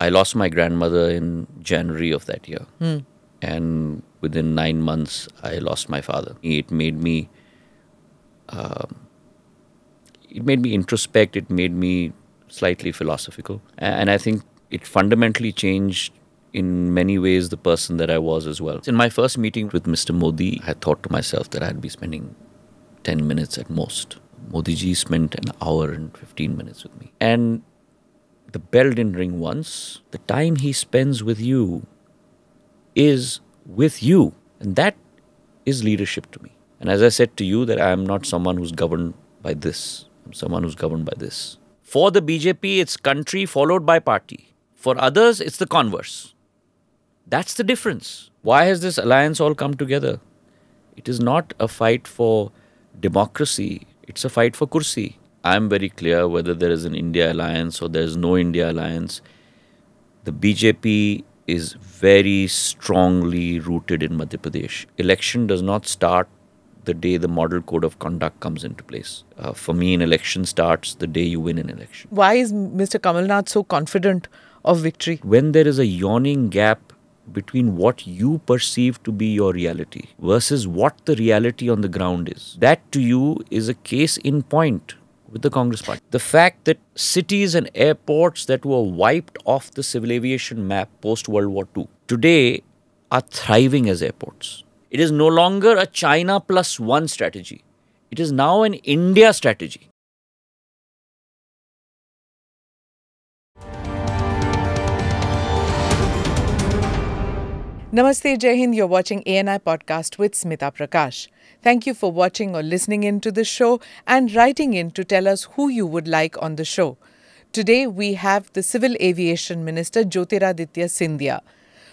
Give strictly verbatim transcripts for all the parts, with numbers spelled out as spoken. I lost my grandmother in January of that year. Mm. And within nine months, I lost my father. It made me... Uh, it made me introspect. It made me slightly philosophical. And I think it fundamentally changed in many ways the person that I was as well. In my first meeting with Mister Modi, I thought to myself that I'd be spending ten minutes at most. Modi ji spent an hour and fifteen minutes with me. And the bell didn't ring once. The time he spends with you is with you. And that is leadership to me. And as I said to you, that I am not someone who's governed by this. I'm someone who's governed by this. For the B J P, it's country followed by party. For others, it's the converse. That's the difference. Why has this alliance all come together? It is not a fight for democracy. It's a fight for kursi. I'm very clear whether there is an India alliance or there is no India alliance. The B J P is very strongly rooted in Madhya Pradesh. Election does not start the day the model code of conduct comes into place. Uh, for me, an election starts the day you win an election. Why is Mister Kamal Nath so confident of victory? When there is a yawning gap between what you perceive to be your reality versus what the reality on the ground is, that to you is a case in point with the Congress party. The fact that cities and airports that were wiped off the civil aviation map post-World War Two today are thriving as airports. It is no longer a China plus one strategy. It is now an India strategy. Namaste, Jai Hind. You're watching A N I Podcast with Smita Prakash. Thank you for watching or listening in to the show and writing in to tell us who you would like on the show. Today, we have the Civil Aviation Minister, Jyotiraditya Scindia.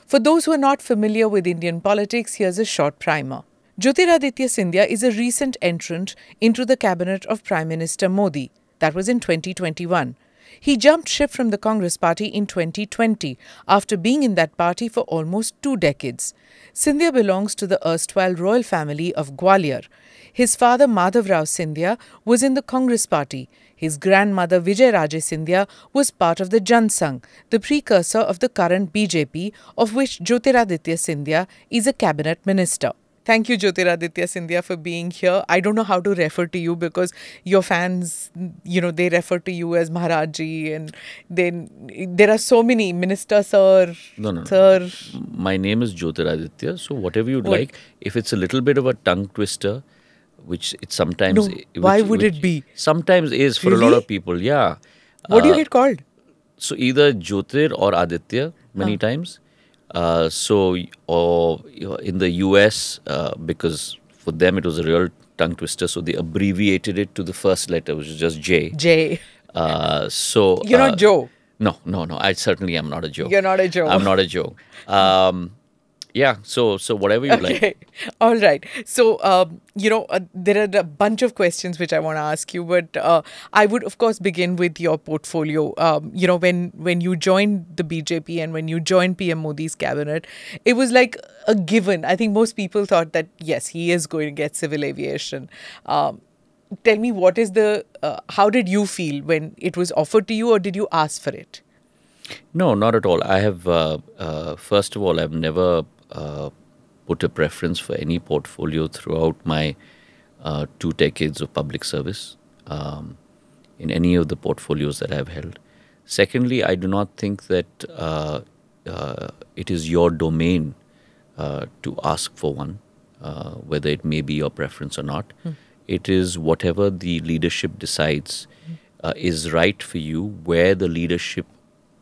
For those who are not familiar with Indian politics, here's a short primer. Jyotiraditya Scindia is a recent entrant into the cabinet of Prime Minister Modi. That was in twenty twenty-one. He jumped ship from the Congress party in twenty twenty after being in that party for almost two decades. Scindia belongs to the erstwhile royal family of Gwalior. His father Madhav Rao Scindia was in the Congress party. His grandmother Vijaya Raje Scindia was part of the Jan Sangh, the precursor of the current B J P, of which Jyotiraditya Scindia is a cabinet minister. Thank you, Jyotiraditya Scindia, for being here. I don't know how to refer to you because your fans, you know, they refer to you as Maharaj ji, and then there are so many Minister Sir. No, no, Sir. No. My name is Jyotiraditya, so whatever you'd what? like. If it's a little bit of a tongue twister, which it sometimes. No, which, why would it be? Sometimes is for really? a lot of people. Yeah. What uh, do you get called? So either Jyotir or Aditya many huh. times. Uh, so, or in the U S, uh, because for them it was a real tongue twister, so they abbreviated it to the first letter, which is just J. J. Uh, so you're uh, not Joe. No, no, no. I certainly am not a Joe. You're not a Joe. I'm not a Joe. Um, yeah. So, so whatever you okay. like. All right. So, um, you know, uh, there are a bunch of questions which I want to ask you, but uh, I would, of course, begin with your portfolio. Um, you know, when when you joined the B J P and when you joined P M Modi's cabinet, it was like a given. I think most people thought that, yes, he is going to get civil aviation. Um, tell me, what is the, uh, how did you feel when it was offered to you, or did you ask for it? No, not at all. I have, uh, uh, first of all, I've never... Uh, put a preference for any portfolio throughout my uh, two decades of public service um, in any of the portfolios that I've held. Secondly, I do not think that uh, uh, it is your domain uh, to ask for one, uh, whether it may be your preference or not. Mm. It is whatever the leadership decides uh, is right for you, where the leadership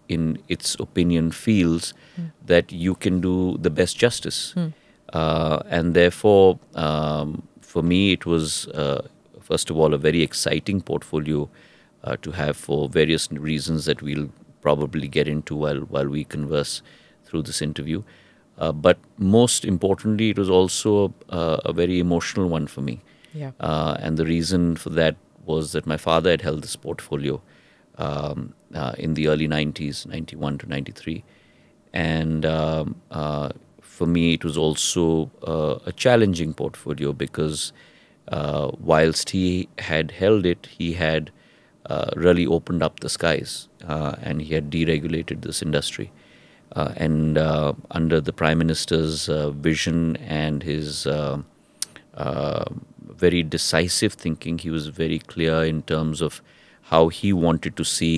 in its opinion feels mm. that you can do the best justice. Mm. Uh, and therefore, um, for me, it was, uh, first of all, a very exciting portfolio uh, to have for various reasons that we'll probably get into while, while we converse through this interview. Uh, but most importantly, it was also uh, a very emotional one for me. Yeah. Uh, and the reason for that was that my father had held this portfolio um, uh, in the early nineties, ninety-one to ninety-three. And um, uh, for me, it was also uh, a challenging portfolio because uh, whilst he had held it, he had uh, really opened up the skies, uh, and he had deregulated this industry. Uh, and uh, under the Prime Minister's uh, vision and his uh, uh, very decisive thinking, he was very clear in terms of how he wanted to see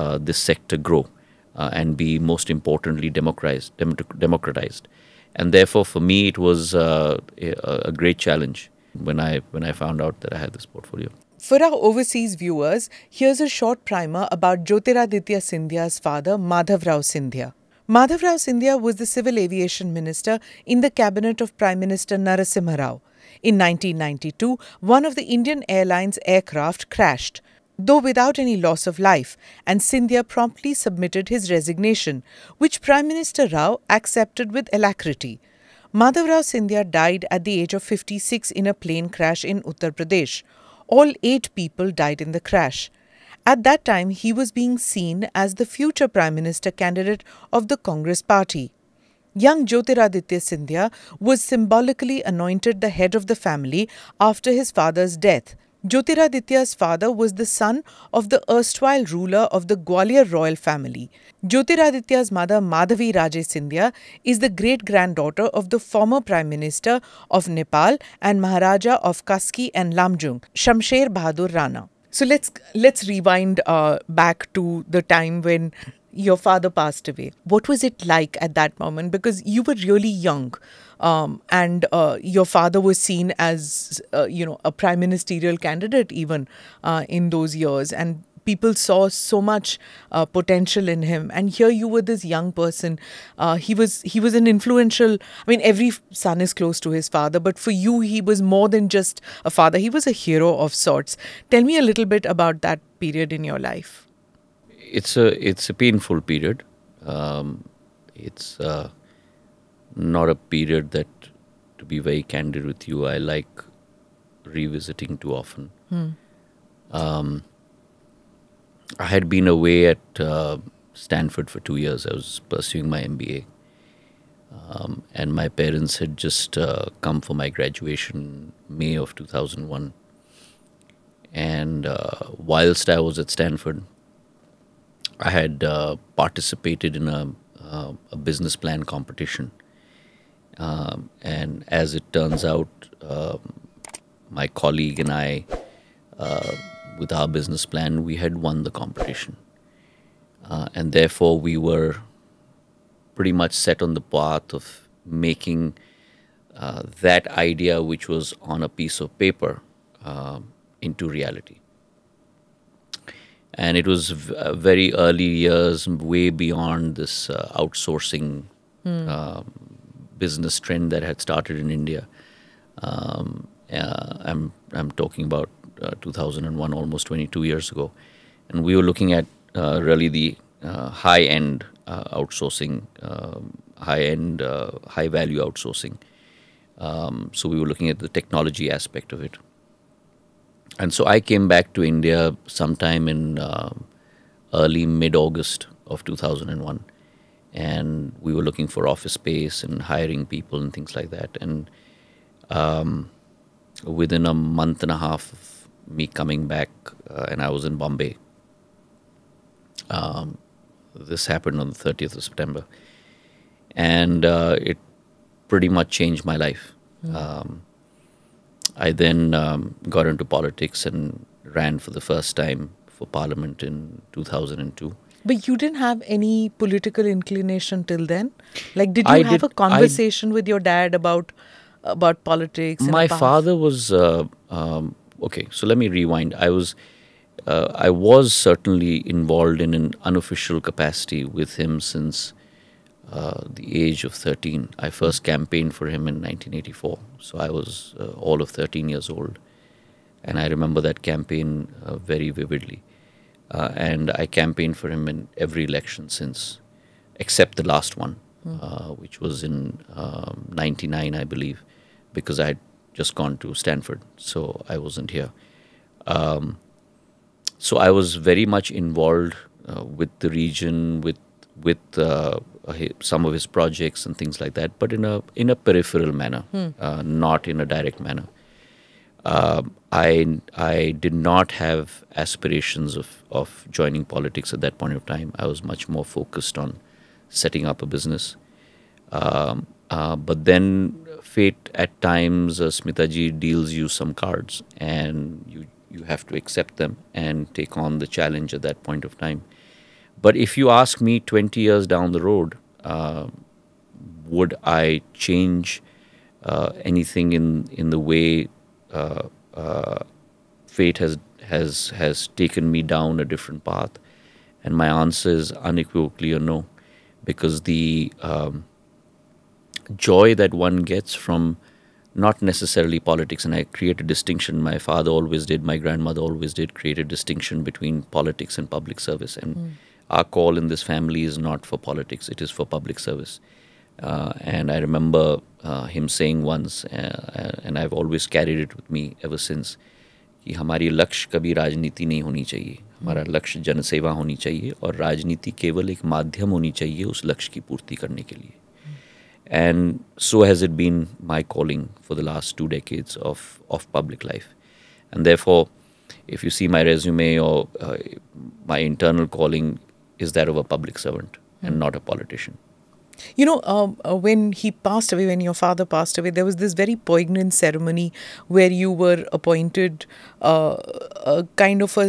uh, this sector grow uh, and be, most importantly, democratized. democratized. And therefore, for me, it was uh, a, a great challenge when I, when I found out that I had this portfolio. For our overseas viewers, here's a short primer about Jyotiraditya Scindia's father, Madhav Rao Scindia. Madhav Rao Scindia was the Civil Aviation Minister in the cabinet of Prime Minister Narasimha Rao. In nineteen ninety-two, one of the Indian Airlines aircraft crashed, though without any loss of life, and Scindia promptly submitted his resignation, which Prime Minister Rao accepted with alacrity. Madhav Rao Scindia died at the age of fifty-six in a plane crash in Uttar Pradesh. All eight people died in the crash. At that time, he was being seen as the future Prime Minister candidate of the Congress party. Young Jyotiraditya Scindia was symbolically anointed the head of the family after his father's death. Jyotiraditya's father was the son of the erstwhile ruler of the Gwalior royal family. Jyotiraditya's mother, Madhya Raje Scindia, is the great-granddaughter of the former Prime Minister of Nepal and Maharaja of Kaski and Lamjung, Shamsher Bahadur Rana. So let's, let's rewind uh, back to the time when your father passed away. What was it like at that moment? Because you were really young, um, and uh, your father was seen as, uh, you know, a prime ministerial candidate even uh, in those years. And people saw so much uh, potential in him. And here you were, this young person. Uh, he was he was an influential. I mean, every son is close to his father, but for you, he was more than just a father. He was a hero of sorts. Tell me a little bit about that period in your life. It's a it's a painful period. Um, it's uh, not a period that, to be very candid with you, I like revisiting too often. Hmm. Um, I had been away at uh, Stanford for two years. I was pursuing my M B A, um, and my parents had just uh, come for my graduation, May of two thousand one. And uh, whilst I was at Stanford, I had uh, participated in a, uh, a business plan competition. Um, and as it turns out, uh, my colleague and I, uh, with our business plan, we had won the competition. Uh, and therefore, we were pretty much set on the path of making uh, that idea, which was on a piece of paper, uh, into reality. And it was very early years, way beyond this uh, outsourcing mm. uh, business trend that had started in India. Um, uh, I'm, I'm talking about Uh, two thousand one, almost twenty-two years ago, and we were looking at uh, really the uh, high-end uh, outsourcing, um, high-end, uh, high-value outsourcing. Um, so we were looking at the technology aspect of it. And so I came back to India sometime in uh, early, mid-August of two thousand one, and we were looking for office space and hiring people and things like that. And um, within a month and a half of me coming back, uh, and I was in Bombay. Um, this happened on the thirtieth of September, and uh, it pretty much changed my life. Mm. Um, I then um, got into politics and ran for the first time for Parliament in two thousand two. But you didn't have any political inclination till then? Like, did you I have did, a conversation I, with your dad about about politics? And my father was. Uh, um, Okay, so let me rewind. I was, uh, I was certainly involved in an unofficial capacity with him since uh, the age of thirteen. I first campaigned for him in nineteen eighty-four, so I was uh, all of thirteen years old, and I remember that campaign uh, very vividly. Uh, and I campaigned for him in every election since, except the last one, mm. uh, which was in um, ninety-nine, I believe, because I had just gone to Stanford, so I wasn't here. Um, so I was very much involved uh, with the region, with with uh, some of his projects and things like that, but in a in a peripheral manner, hmm. uh, not in a direct manner. Uh, I I did not have aspirations of, of joining politics at that point of time. I was much more focused on setting up a business. Um, uh, but then fate at times, uh, Smitaji deals you some cards, and you, you have to accept them and take on the challenge at that point of time. But if you ask me twenty years down the road, uh, would I change uh, anything in, in the way Uh, uh, fate has has has taken me down a different path? And my answer is unequivocally a no, because the um, joy that one gets from not necessarily politics, and I create a distinction, my father always did, my grandmother always did, create a distinction between politics and public service. And mm. our call in this family is not for politics, it is for public service. Uh, and I remember uh, him saying once, uh, and I've always carried it with me ever since, कि हमारी लक्ष्य कभी राजनीति नहीं होनी चाहिए, हमारा लक्ष्य जनसेवा होनी चाहिए, और राजनीति केवल एक माध्यम होनी चाहिए उस लक्ष्य की पूर्ति करने के लिए. And so has it been my calling for the last two decades of, of public life. And therefore, if you see my resume or uh, my internal calling is that of a public servant and not a politician. You know, uh, when he passed away, when your father passed away, there was this very poignant ceremony where you were appointed uh, a kind of a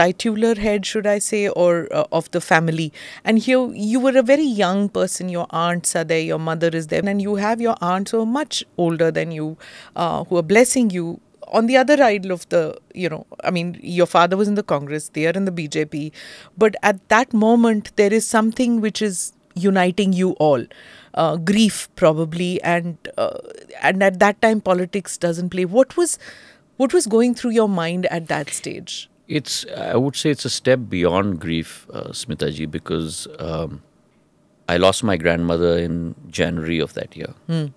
titular head, should I say, or uh, of the family. And here you were a very young person. Your aunts are there, your mother is there, and you have your aunts who are much older than you, uh, who are blessing you. On the other side of the, you know, I mean, your father was in the Congress, they are in the B J P. But at that moment, there is something which is uniting you all, uh, grief probably, and uh, and at that time politics doesn't play. What was what was going through your mind at that stage? It's, I would say it's a step beyond grief, uh, Smitaji, because um, I lost my grandmother in January of that year, hmm.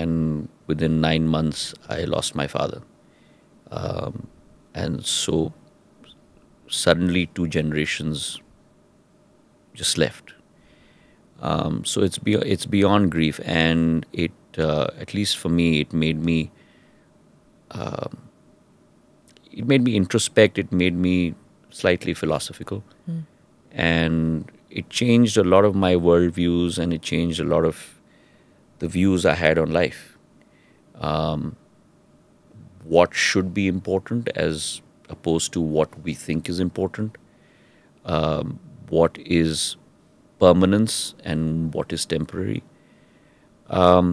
and within nine months I lost my father, um, and so suddenly two generations just left. Um, so it's be it's beyond grief, and it uh, at least for me it made me uh, it made me introspect. It made me slightly philosophical, mm. and it changed a lot of my worldviews, and it changed a lot of the views I had on life. Um, what should be important as opposed to what we think is important. Um, what is permanence and what is temporary. Um,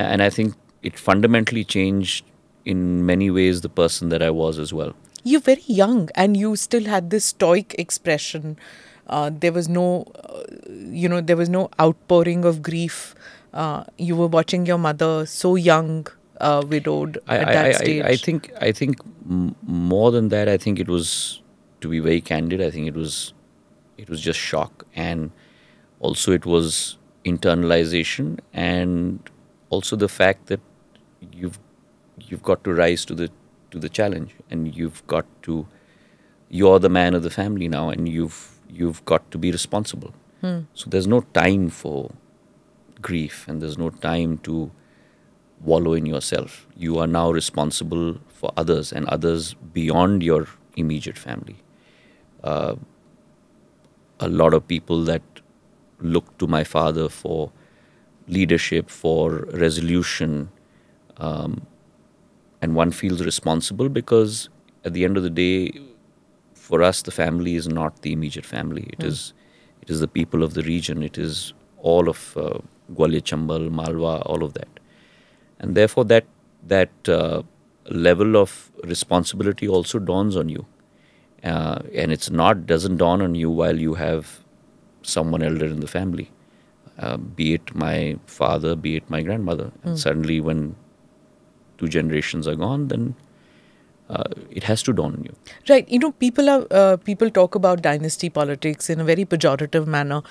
and I think it fundamentally changed in many ways the person that I was as well. You're very young and you still had this stoic expression. Uh, there was no, uh, you know, there was no outpouring of grief. Uh, you were watching your mother, so young, uh, widowed I, at I, that I, stage. I, I think, I think m more than that, I think it was, to be very candid, I think it was It was just shock, and also it was internalization, and also the fact that you've you've got to rise to the to the challenge, and you've got to you're the man of the family now, and you've you've got to be responsible. Hmm. So there's no time for grief, and there's no time to wallow in yourself. You are now responsible for others, and others beyond your immediate family. Uh, A lot of people that looked to my father for leadership, for resolution, um, and one feels responsible because at the end of the day, for us, the family is not the immediate family. It mm. is, it is the people of the region. It is all of uh, Gwalior, Chambal, Malwa, all of that, and therefore that that uh, level of responsibility also dawns on you. Uh, and it's not, doesn't dawn on you while you have someone elder in the family, uh, be it my father, be it my grandmother. And mm. suddenly when two generations are gone, then uh, it has to dawn on you. Right. You know, people are, uh, people talk about dynasty politics in a very pejorative manner,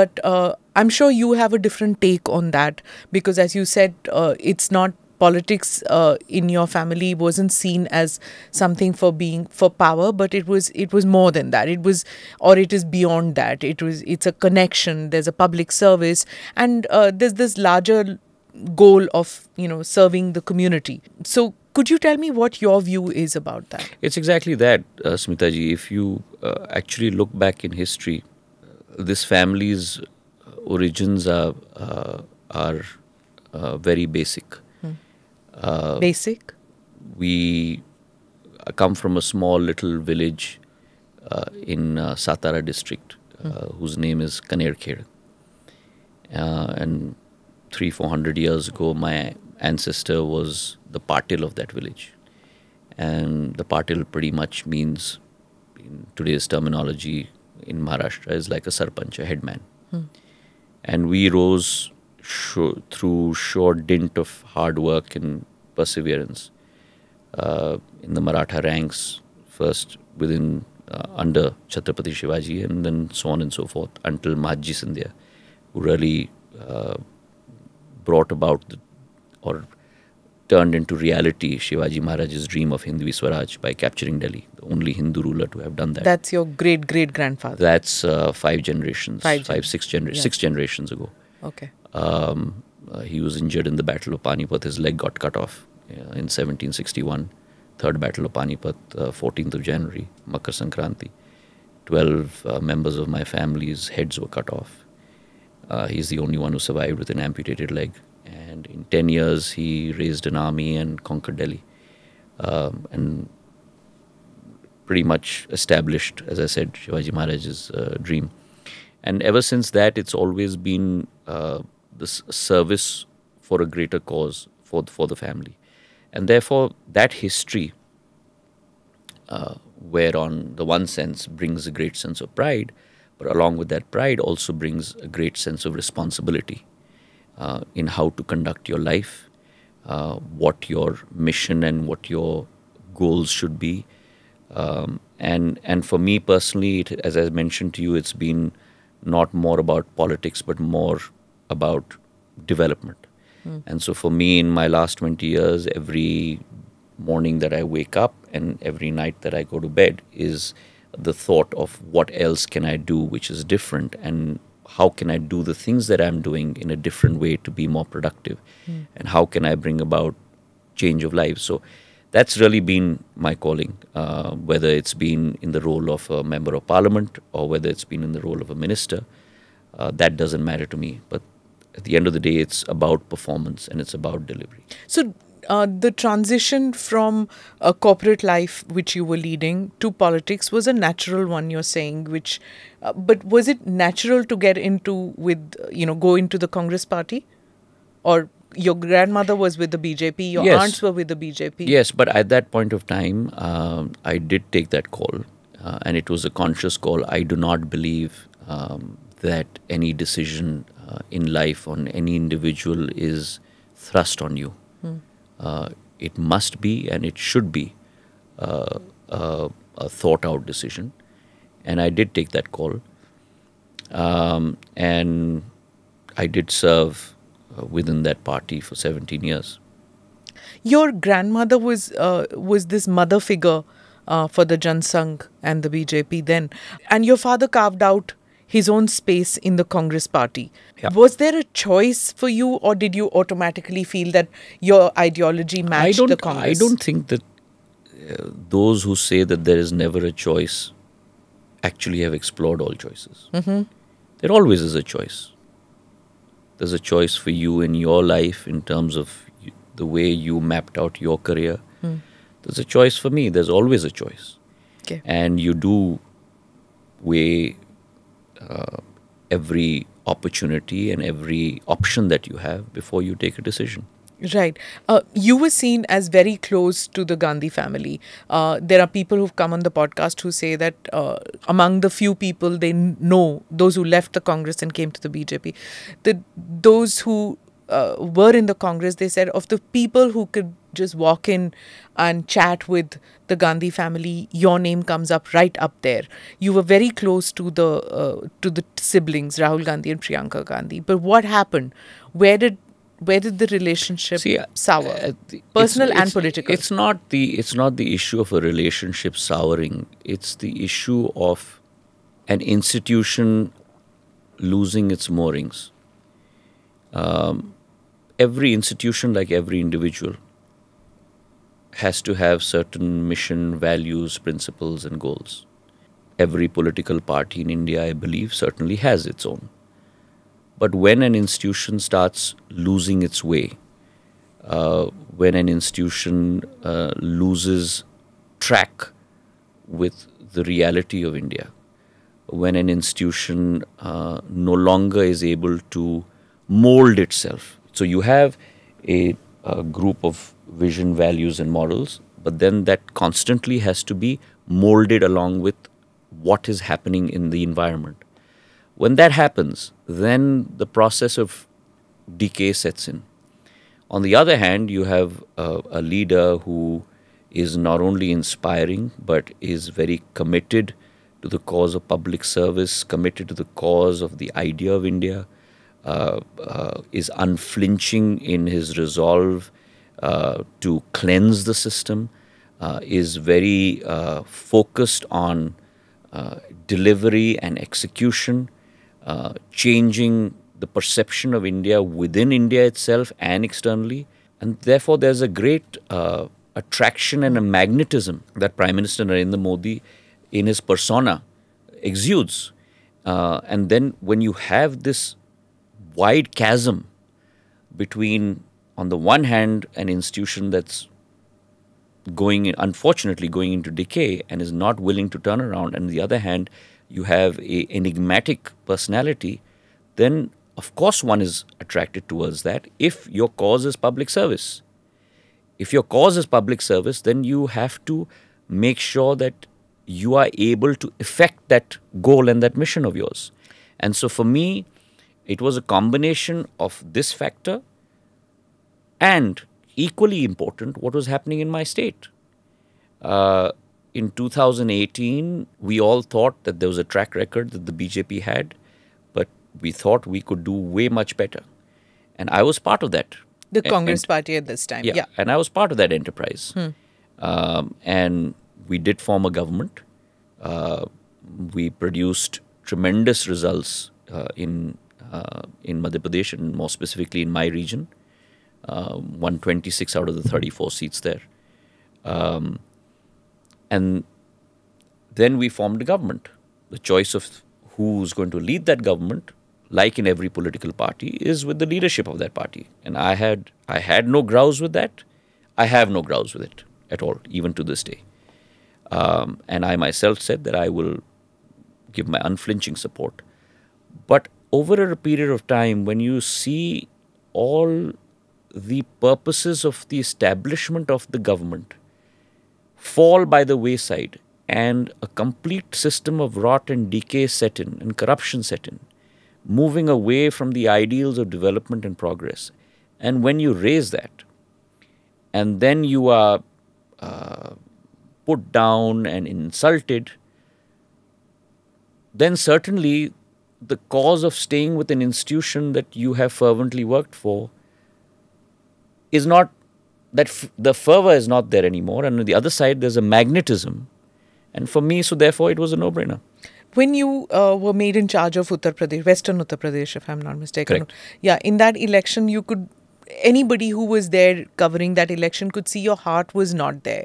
but uh, I'm sure you have a different take on that because, as you said, uh, it's not politics uh, in your family wasn't seen as something for being for power, but it was it was more than that. It was, or it is beyond that. It was it's a connection. There's a public service, and uh, there's this larger goal of you know serving the community. So Could you tell me what your view is about that? It's exactly that, uh, Smita ji. If you uh, actually look back in history, uh, this family's origins are uh, are uh, very basic. Hmm. Uh, basic? We come from a small little village uh, in uh, Satara district, uh, hmm. whose name is Kanir Khera. Uh, and three, four hundred years ago, my ancestor was the patil of that village. And the patil pretty much means, in today's terminology in Maharashtra, is like a sarpanch, a headman. Hmm. And we rose sh through sure dint of hard work and perseverance uh, in the Maratha ranks, first within uh, under Chhatrapati Shivaji, and then so on and so forth, until Mahadji Shinde, who really uh, brought about the, or turned into reality Shivaji Maharaj's dream of Hindu Swaraj by capturing Delhi, the only Hindu ruler to have done that. That's your great-great-grandfather? That's uh, five generations, five, five six, genera yeah. six generations ago. Okay. Um, uh, he was injured in the Battle of Panipat. His leg got cut off uh, in seventeen sixty-one, third Battle of Panipat, uh, fourteenth of January, Makar Sankranti. Twelve uh, members of my family's heads were cut off. Uh, he's the only one who survived with an amputated leg. And in ten years, he raised an army and conquered Delhi, um, and pretty much established, as I said, Shivaji Maharaj's uh, dream. And ever since that, it's always been uh, this service for a greater cause, for the, for the family. And therefore, that history, uh, where on the one sense brings a great sense of pride, but along with that pride also brings a great sense of responsibility. Uh, in how to conduct your life, uh, what your mission and what your goals should be. Um, and and for me personally, it, as I mentioned to you, it's been not more about politics, but more about development. Mm. And so for me, in my last twenty years, every morning that I wake up and every night that I go to bed is the thought of what else can I do which is different, and how can I do the things that I'm doing in a different way to be more productive? Mm. And how can I bring about change of lives? So that's really been my calling, uh, whether it's been in the role of a member of parliament or whether it's been in the role of a minister. Uh, that doesn't matter to me. But at the end of the day, it's about performance and it's about delivery. So uh, the transition from a corporate life, which you were leading, to politics was a natural one, you're saying, which... Uh, but was it natural to get into with, you know, go into the Congress party? Or your grandmother was with the B J P, your yes. aunts were with the B J P? Yes, but at that point of time, uh, I did take that call. Uh, and it was a conscious call. I do not believe um, that any decision uh, in life on any individual is thrust on you. Hmm. Uh, it must be and it should be uh, uh, a thought-out decision. And I did take that call, um, and I did serve uh, within that party for seventeen years. Your grandmother was uh, was this mother figure uh, for the Jan Sangh and the B J P then, and your father carved out his own space in the Congress party. Yeah. Was there a choice for you, or did you automatically feel that your ideology matched the Congress? I don't think that uh, those who say that there is never a choice actually have explored all choices. Mm-hmm. There always is a choice. There's a choice for you in your life in terms of you, the way you mapped out your career. Mm. There's a choice for me. There's always a choice. Okay. And you do weigh uh, every opportunity and every option that you have before you take a decision. Right. Uh, you were seen as very close to the Gandhi family. Uh, there are people who've come on the podcast who say that uh, among the few people they know, those who left the Congress and came to the B J P, that those who uh, were in the Congress, they said of the people who could just walk in and chat with the Gandhi family, your name comes up right up there. You were very close to the uh, to the siblings, Rahul Gandhi and Priyanka Gandhi. But what happened? Where did Where did the relationship See, sour, uh, the, personal it's, and it's, political? It's not the it's not the issue of a relationship souring. It's the issue of an institution losing its moorings. Um, every institution, like every individual, has to have certain mission, values, principles and goals. Every political party in India, I believe, certainly has its own. But when an institution starts losing its way, uh, when an institution uh, loses track with the reality of India, when an institution uh, no longer is able to mold itself. So you have a, a group of vision, values and models, but then that constantly has to be molded along with what is happening in the environment. When that happens, then the process of decay sets in. On the other hand, you have a, a leader who is not only inspiring, but is very committed to the cause of public service, committed to the cause of the idea of India, uh, uh, is unflinching in his resolve uh, to cleanse the system, uh, is very uh, focused on uh, delivery and execution, Uh, changing the perception of India within India itself and externally. And therefore, there's a great uh, attraction and a magnetism that Prime Minister Narendra Modi in his persona exudes. Uh, and then when you have this wide chasm between, on the one hand, an institution that's going, in, unfortunately, going into decay and is not willing to turn around, and on the other hand, you have an enigmatic personality, then of course one is attracted towards that if your cause is public service. If your cause is public service, then you have to make sure that you are able to effect that goal and that mission of yours. And so for me, it was a combination of this factor and, equally important, what was happening in my state. Uh, In two thousand eighteen, we all thought that there was a track record that the B J P had, but we thought we could do way much better. And I was part of that. The Congress and, party at this time. Yeah, yeah. And I was part of that enterprise. Hmm. Um, and we did form a government. Uh, we produced tremendous results uh, in, uh, in Madhya Pradesh and more specifically in my region. Uh, one twenty-six out of the thirty-four seats there. Um, And then we formed a government. The choice of who's going to lead that government, like in every political party, is with the leadership of that party. And I had, I had no grouse with that. I have no grouse with it at all, even to this day. Um, and I myself said that I will give my unflinching support. But over a period of time, when you see all the purposes of the establishment of the government fall by the wayside and a complete system of rot and decay set in and corruption set in, moving away from the ideals of development and progress. And when you raise that and then you are uh, put down and insulted, then certainly the cause of staying with an institution that you have fervently worked for is not that f the fervor is not there anymore. And on the other side, there's a magnetism. And for me, so therefore, it was a no-brainer. When you uh, were made in charge of Uttar Pradesh, Western Uttar Pradesh, if I'm not mistaken. Correct. Yeah, in that election, you could, anybody who was there covering that election could see your heart was not there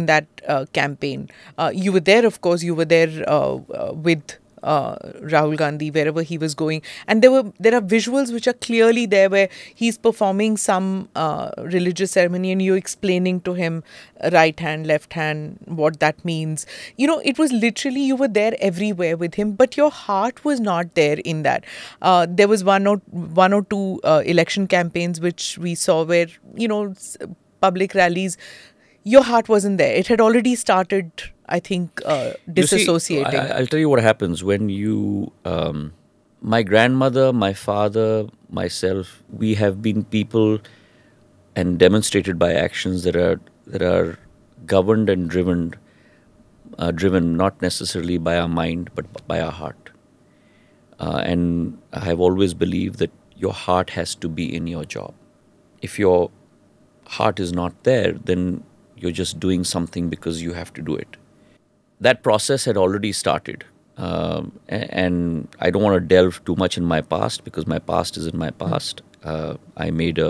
in that uh, campaign. Uh, you were there, of course, you were there uh, uh, with Uh, Rahul Gandhi, wherever he was going, and there were there are visuals which are clearly there where he's performing some uh, religious ceremony and you're explaining to him right hand, left hand, what that means. You know, it was literally you were there everywhere with him, but your heart was not there in that. Uh, there was one or one or two uh, election campaigns which we saw where, you know, public rallies. Your heart wasn't there. It had already started, I think, uh, disassociating. You see, I, I'll tell you what happens when you, um, my grandmother, my father, myself, we have been people and demonstrated by actions that are that are governed and driven, uh, driven not necessarily by our mind but by our heart. Uh, and I have always believed that your heart has to be in your job. If your heart is not there, then you're just doing something because you have to do it. That process had already started. Um, and I don't want to delve too much in my past because my past is in my past. Uh, I made a,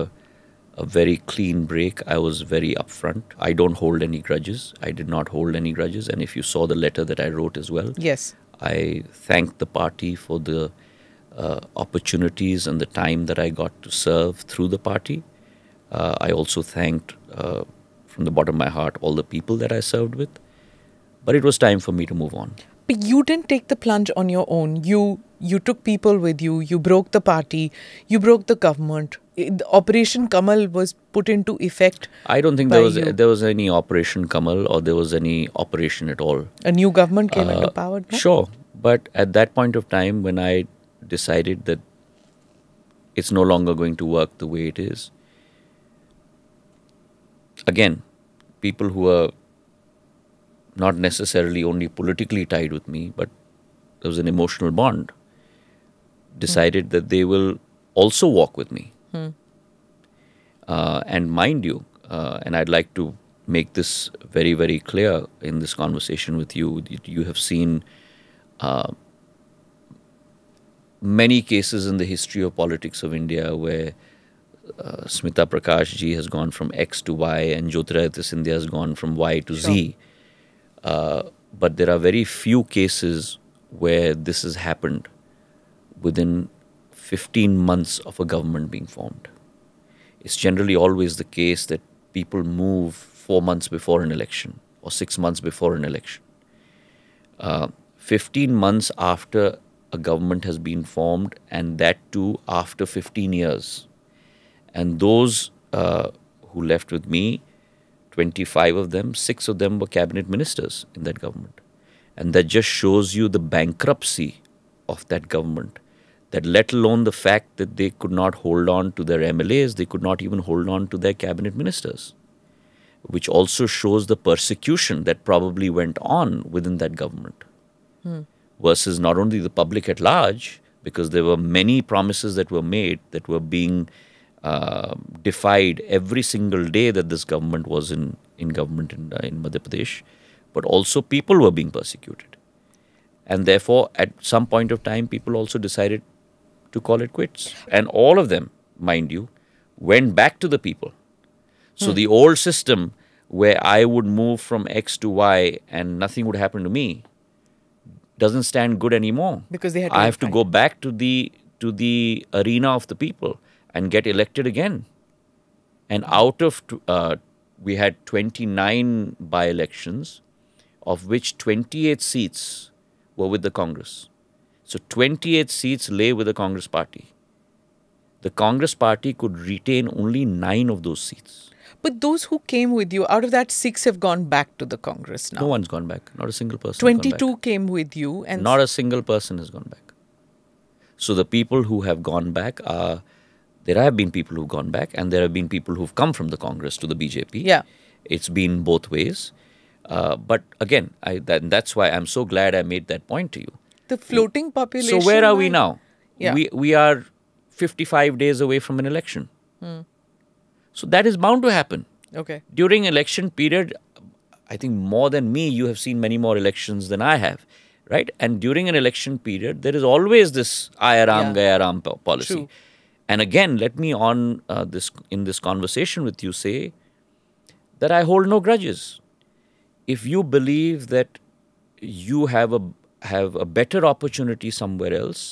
a very clean break. I was very upfront. I don't hold any grudges. I did not hold any grudges. And if you saw the letter that I wrote as well, yes, I thanked the party for the uh, opportunities and the time that I got to serve through the party. Uh, I also thanked uh, from the bottom of my heart all the people that I served with. But it was time for me to move on. But you didn't take the plunge on your own. You you took people with you. You broke the party. You broke the government. The Operation Kamal was put into effect. I don't think there was a, there was any Operation Kamal or there was any operation at all. A new government came uh, into power. No? Sure, but at that point of time, when I decided that it's no longer going to work the way it is. Again, people who are not necessarily only politically tied with me, but there was an emotional bond, decided mm. that they will also walk with me. Mm. Uh, and mind you, uh, and I'd like to make this very, very clear in this conversation with you, you have seen uh, many cases in the history of politics of India where Uh, Smita Prakash ji has gone from X to Y and Jyotiraditya Scindia has gone from Y to sure. Z. Uh, but there are very few cases where this has happened within fifteen months of a government being formed. It's generally always the case that people move four months before an election or six months before an election. Uh, fifteen months after a government has been formed, and that too after fifteen years. And those uh, who left with me, twenty-five of them, six of them were cabinet ministers in that government. And that just shows you the bankruptcy of that government, that let alone the fact that they could not hold on to their M L As, they could not even hold on to their cabinet ministers, which also shows the persecution that probably went on within that government. Hmm. Versus not only the public at large, because there were many promises that were made that were being Uh, defied every single day that this government was in, in government in, uh, in Madhya Pradesh, but also people were being persecuted. And therefore, at some point of time, people also decided to call it quits. And all of them, mind you, went back to the people. So hmm. the old system where I would move from X to Y and nothing would happen to me doesn't stand good anymore. Because they had to I have to go back to the, to the arena of the people and get elected again. And out of, uh, we had twenty-nine by-elections, of which twenty-eight seats were with the Congress. So twenty-eight seats lay with the Congress party. The Congress party could retain only nine of those seats. But those who came with you, out of that, six have gone back to the Congress now. No one's gone back. Not a single person. twenty-two came with you. And not a single person has gone back. So the people who have gone back are... There have been people who've gone back and there have been people who've come from the Congress to the B J P. Yeah. It's been both ways. Uh, but again, I, that, that's why I'm so glad I made that point to you. The floating population. So where are we now? Yeah. We, we are fifty-five days away from an election. Hmm. So that is bound to happen. Okay. During election period, I think more than me, you have seen many more elections than I have. Right? And during an election period, there is always this aaya raam gaya raam policy. True. And again, let me on uh, this in this conversation with you say that I hold no grudges. If you believe that you have a have a better opportunity somewhere else,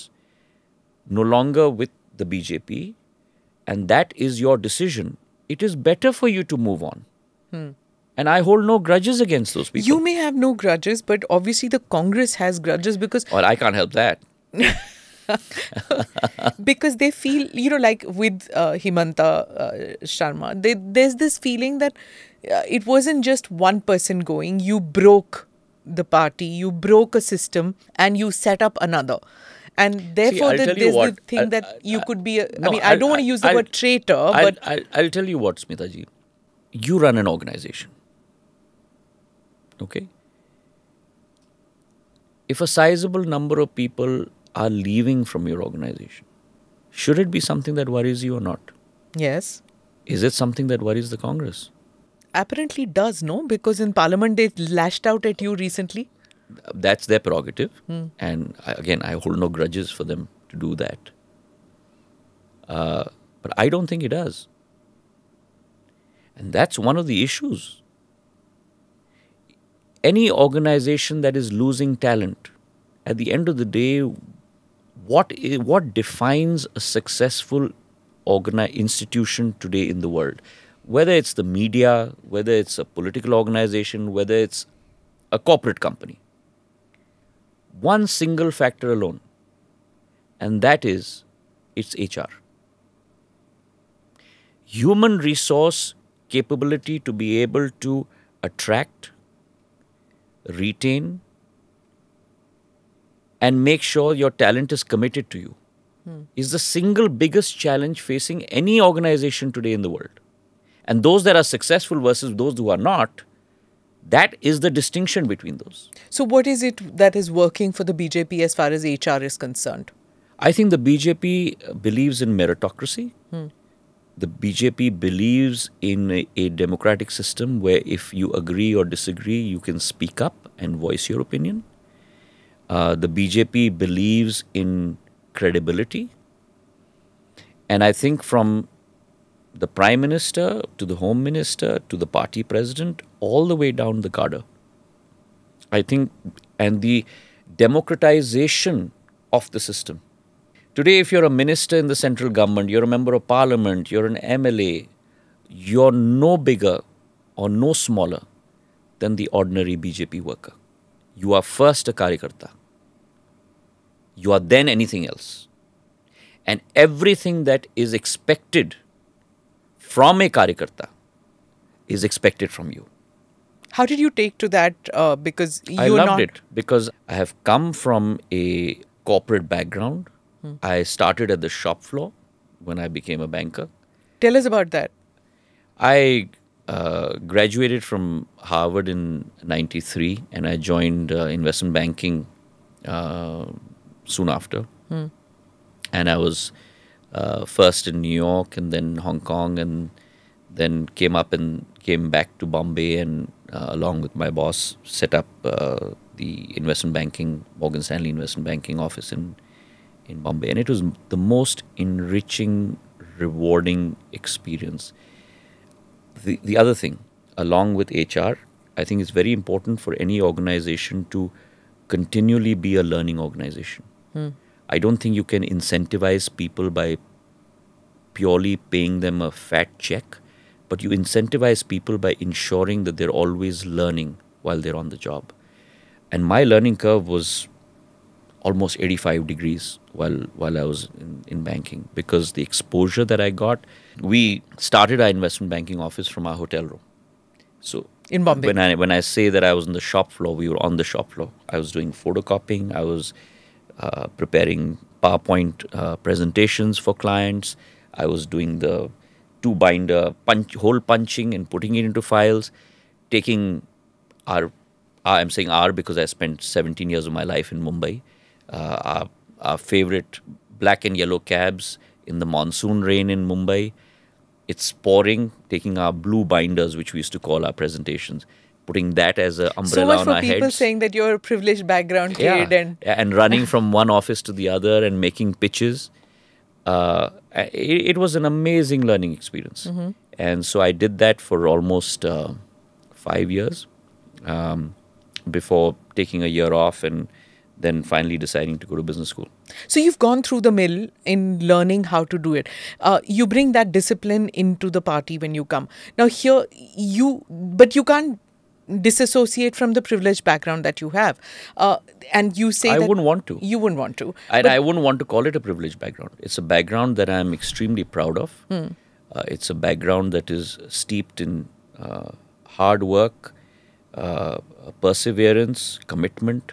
no longer with the B J P, and that is your decision, it is better for you to move on. Hmm. And I hold no grudges against those people. You may have no grudges, but obviously the Congress has grudges because... Well, I can't help that. Because they feel, you know, like with uh, Himanta uh, Sharma, they, there's this feeling that uh, it wasn't just one person going. You broke the party, you broke a system and you set up another. And therefore, See, the, there's what, the thing I'll, that I'll, you could be, a, no, I mean, I'll, I don't want to use the I'll, word traitor. I'll, but I'll, I'll, I'll tell you what, Smita ji, you run an organization. Okay. If a sizable number of people are leaving from your organization, should it be something that worries you or not? Yes. Is it something that worries the Congress? Apparently it does, no? Because in Parliament they lashed out at you recently. That's their prerogative. Hmm. And again, I hold no grudges for them to do that. Uh, but I don't think it does. And that's one of the issues. Any organization that is losing talent, at the end of the day, what, is, what defines a successful institution today in the world? Whether it's the media, whether it's a political organization, whether it's a corporate company. One single factor alone, and that is its H R. Human resource capability to be able to attract, retain, and make sure your talent is committed to you hmm. is the single biggest challenge facing any organization today in the world. And those that are successful versus those who are not, that is the distinction between those. So what is it that is working for the B J P as far as H R is concerned? I think the B J P believes in meritocracy. Hmm. The B J P believes in a, a democratic system where if you agree or disagree, you can speak up and voice your opinion. Uh, the B J P believes in credibility. And I think from the Prime Minister to the Home Minister to the party president, all the way down the cadre, I think, and the democratization of the system. Today, if you're a minister in the central government, you're a member of parliament, you're an M L A, you're no bigger or no smaller than the ordinary B J P worker. You are first a karyakarta. You are then anything else. And everything that is expected from a karyakarta is expected from you. How did you take to that? Uh, because you're I loved not it because I have come from a corporate background. Hmm. I started at the shop floor when I became a banker. Tell us about that. I uh, graduated from Harvard in ninety-three and I joined uh, investment banking uh, soon after. Hmm. And I was uh, first in New York and then Hong Kong and then came up and came back to Bombay and uh, along with my boss set up uh, the investment banking, Morgan Stanley investment banking office in in Bombay. And it was the most enriching, rewarding experience. The, the other thing, along with H R, I think it's very important for any organization to continually be a learning organization. Hmm. I don't think you can incentivize people by purely paying them a fat check, but you incentivize people by ensuring that they're always learning while they're on the job. And my learning curve was almost eighty-five degrees while, while I was in, in banking because the exposure that I got, we started our investment banking office from our hotel room. So in Bombay. When I, when I say that I was on the shop floor, we were on the shop floor. I was doing photocopying. I was uh, preparing PowerPoint uh, presentations for clients. I was doing the two-binder punch, hole punching and putting it into files, taking our, I'm saying our because I spent seventeen years of my life in Mumbai, uh, our, our favorite black and yellow cabs in the monsoon rain in Mumbai. It's pouring, taking our blue binders, which we used to call our presentations, putting that as an umbrella on our heads. So much for people saying that you're a privileged background kid. Yeah, and, and running from one office to the other and making pitches. Uh, it, it was an amazing learning experience. Mm-hmm. And so I did that for almost uh, five years um, before taking a year off and then finally deciding to go to business school. So you've gone through the mill in learning how to do it. Uh, you bring that discipline into the party when you come. Now here, you, but you can't disassociate from the privileged background that you have. Uh, and you say I that... I wouldn't want to. You wouldn't want to. And I wouldn't want to call it a privileged background. It's a background that I'm extremely proud of. Hmm. Uh, it's a background that is steeped in uh, hard work, uh, perseverance, commitment,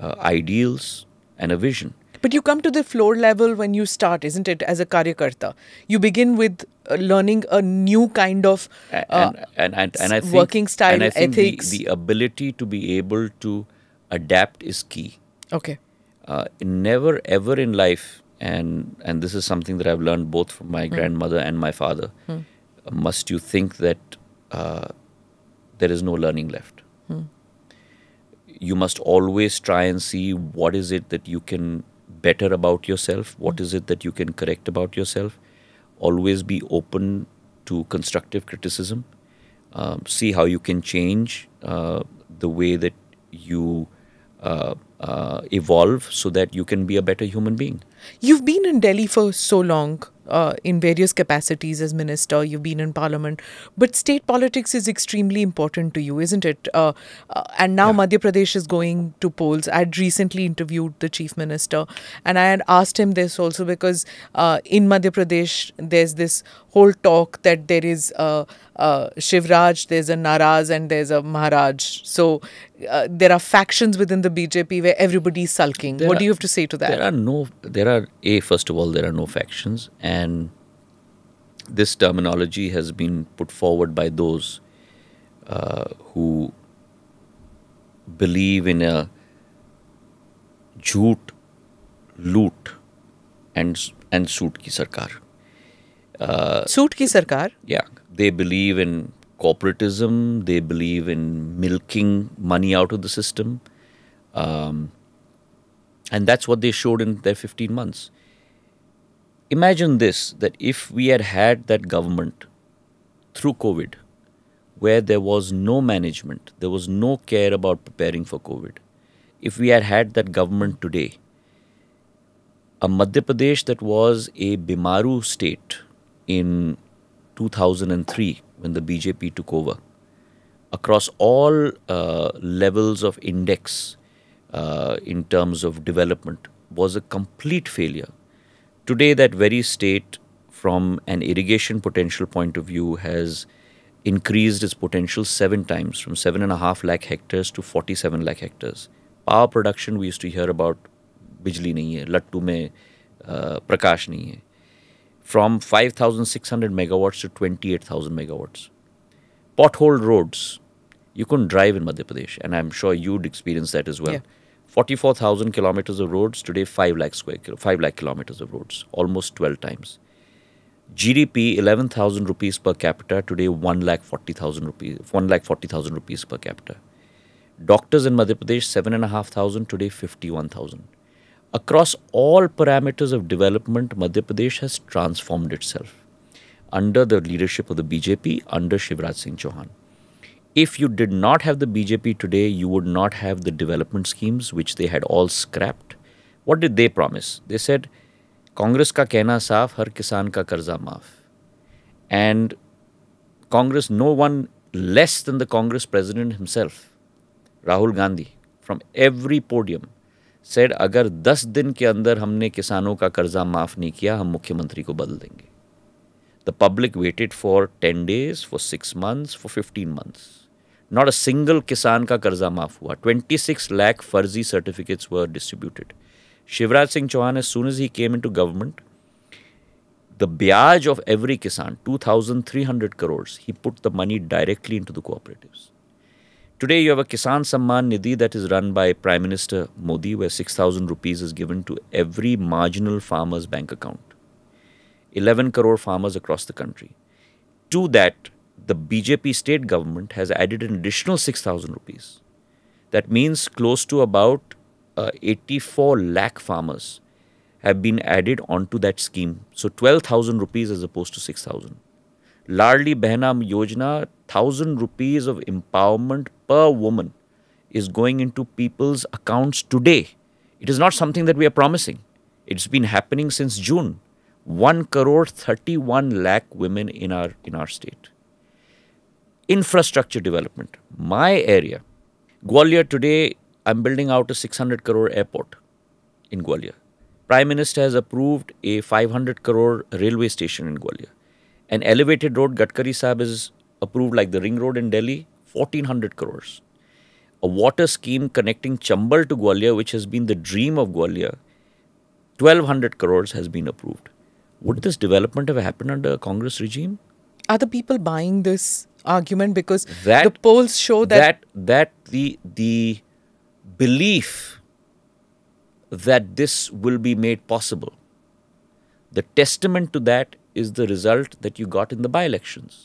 uh, ideals, and a vision. But you come to the floor level when you start, isn't it, as a karyakarta? You begin with uh, learning a new kind of uh, and, and, and, and I think, working style, and I think ethics. The, the ability to be able to adapt is key. Okay. Uh, never ever in life, and, and this is something that I've learned both from my mm. grandmother and my father, mm. must you think that uh, there is no learning left. Mm. You must always try and see what is it that you can better about yourself, what is it that you can correct about yourself. Always be open to constructive criticism. Uh, see how you can change uh, the way that you uh, uh, evolve so that you can be a better human being. You've been in Delhi for so long, uh, in various capacities as minister, you've been in parliament, but state politics is extremely important to you, isn't it? Uh, uh, and now yeah. Madhya Pradesh is going to polls. I had recently interviewed the chief minister and I had asked him this also because uh, in Madhya Pradesh, there's this whole talk that there is a, a Shivraj, there's a Naraz and there's a Maharaj. So uh, there are factions within the B J P where everybody's sulking. There what are, do you have to say to that? There are no, there are A, first of all, there are no factions, and this terminology has been put forward by those uh, who believe in a jhoot, loot and, and suit ki sarkar. Uh, Suit ki sarkar? Yeah. They believe in corporatism. They believe in milking money out of the system. Um, and that's what they showed in their fifteen months. Imagine this, that if we had had that government through COVID, where there was no management, there was no care about preparing for COVID. If we had had that government today, a Madhya Pradesh that was a Bimaru state, in two thousand three, when the B J P took over, across all uh, levels of index uh, in terms of development, was a complete failure. Today, that very state, from an irrigation potential point of view, has increased its potential seven times, from seven and a half lakh hectares to forty-seven lakh hectares. Power production, we used to hear about bijli nahi hai, lattu mein uh, prakash nahi hai. From five thousand six hundred megawatts to twenty-eight thousand megawatts. Pothole roads, you couldn't drive in Madhya Pradesh, and I'm sure you'd experience that as well. Yeah. forty-four thousand kilometers of roads, today five lakh square, five lakh kilometers of roads, almost twelve times. G D P, eleven thousand rupees per capita, today one lakh forty thousand rupees, one lakh forty thousand rupees per capita. Doctors in Madhya Pradesh, seven thousand five hundred, today fifty-one thousand. Across all parameters of development, Madhya Pradesh has transformed itself under the leadership of the B J P, under Shivraj Singh Chauhan. If you did not have the B J P today, you would not have the development schemes, which they had all scrapped. What did they promise? They said, Congress ka kehna saaf, har kisan ka karza maaf. And Congress, no one less than the Congress president himself, Rahul Gandhi, from every podium, said, agar ten din ke andar humne kisanon ka karza maaf nahi kiya, hum mukhya mantri ko badal denge. The public waited for ten days, for six months, for fifteen months. Not a single kisan ka karza maaf hua. twenty-six lakh farzi certificates were distributed. Shivraj Singh Chauhan, as soon as he came into government, the biyaj of every kisan, two thousand three hundred crores, he put the money directly into the cooperatives. Today, you have a Kisan Samman Nidhi that is run by Prime Minister Modi, where six thousand rupees is given to every marginal farmer's bank account. eleven crore farmers across the country. To that, the B J P state government has added an additional six thousand rupees. That means close to about uh, eighty-four lakh farmers have been added onto that scheme. So twelve thousand rupees as opposed to six thousand. Larli Behnam Yojana, one thousand rupees of empowerment per woman is going into people's accounts today. It is not something that we are promising. It's been happening since June. one crore thirty-one lakh women in our, in our state. Infrastructure development. My area, Gwalior today, I'm building out a six hundred crore airport in Gwalior. Prime Minister has approved a five hundred crore railway station in Gwalior. An elevated road, Gadkari Sahib is approved, like the ring road in Delhi, fourteen hundred crores. A water scheme connecting Chambal to Gwalior, which has been the dream of Gwalior, twelve hundred crores has been approved. Would this development have happened under a Congress regime? Are the people buying this argument? Because that, the polls show that... That, that the, the belief that this will be made possible, the testament to that is the result that you got in the by-elections,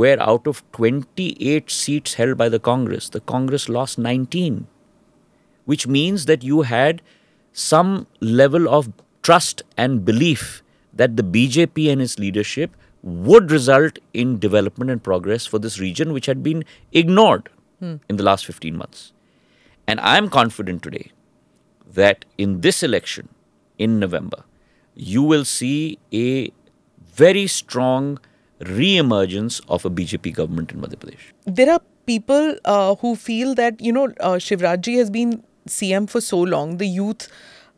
where out of twenty-eight seats held by the Congress, the Congress lost nineteen, which means that you had some level of trust and belief that the B J P and its leadership would result in development and progress for this region, which had been ignored hmm. in the last fifteen months. And I'm confident today that in this election, in November, you will see a very strong re-emergence of a B J P government in Madhya Pradesh. There are people uh, who feel that, you know, uh, Shivraj has been C M for so long, the youth,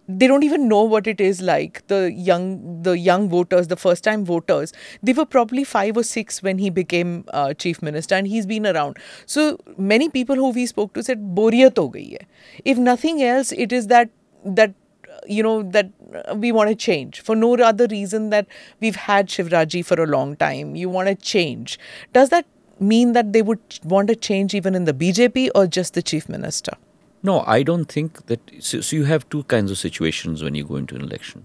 they don't even know what it is like, the young the young voters, the first time voters. They were probably five or six when he became uh, chief minister, and he's been around. So many people who we spoke to said boriyat ho gayi hai. If nothing else, it is that that you know that we want to change for no other reason that we've had Shivraj for a long time. You want to change. Does that mean that they would want to change even in the B J P or just the chief minister? No, I don't think that. So, so you have two kinds of situations when you go into an election.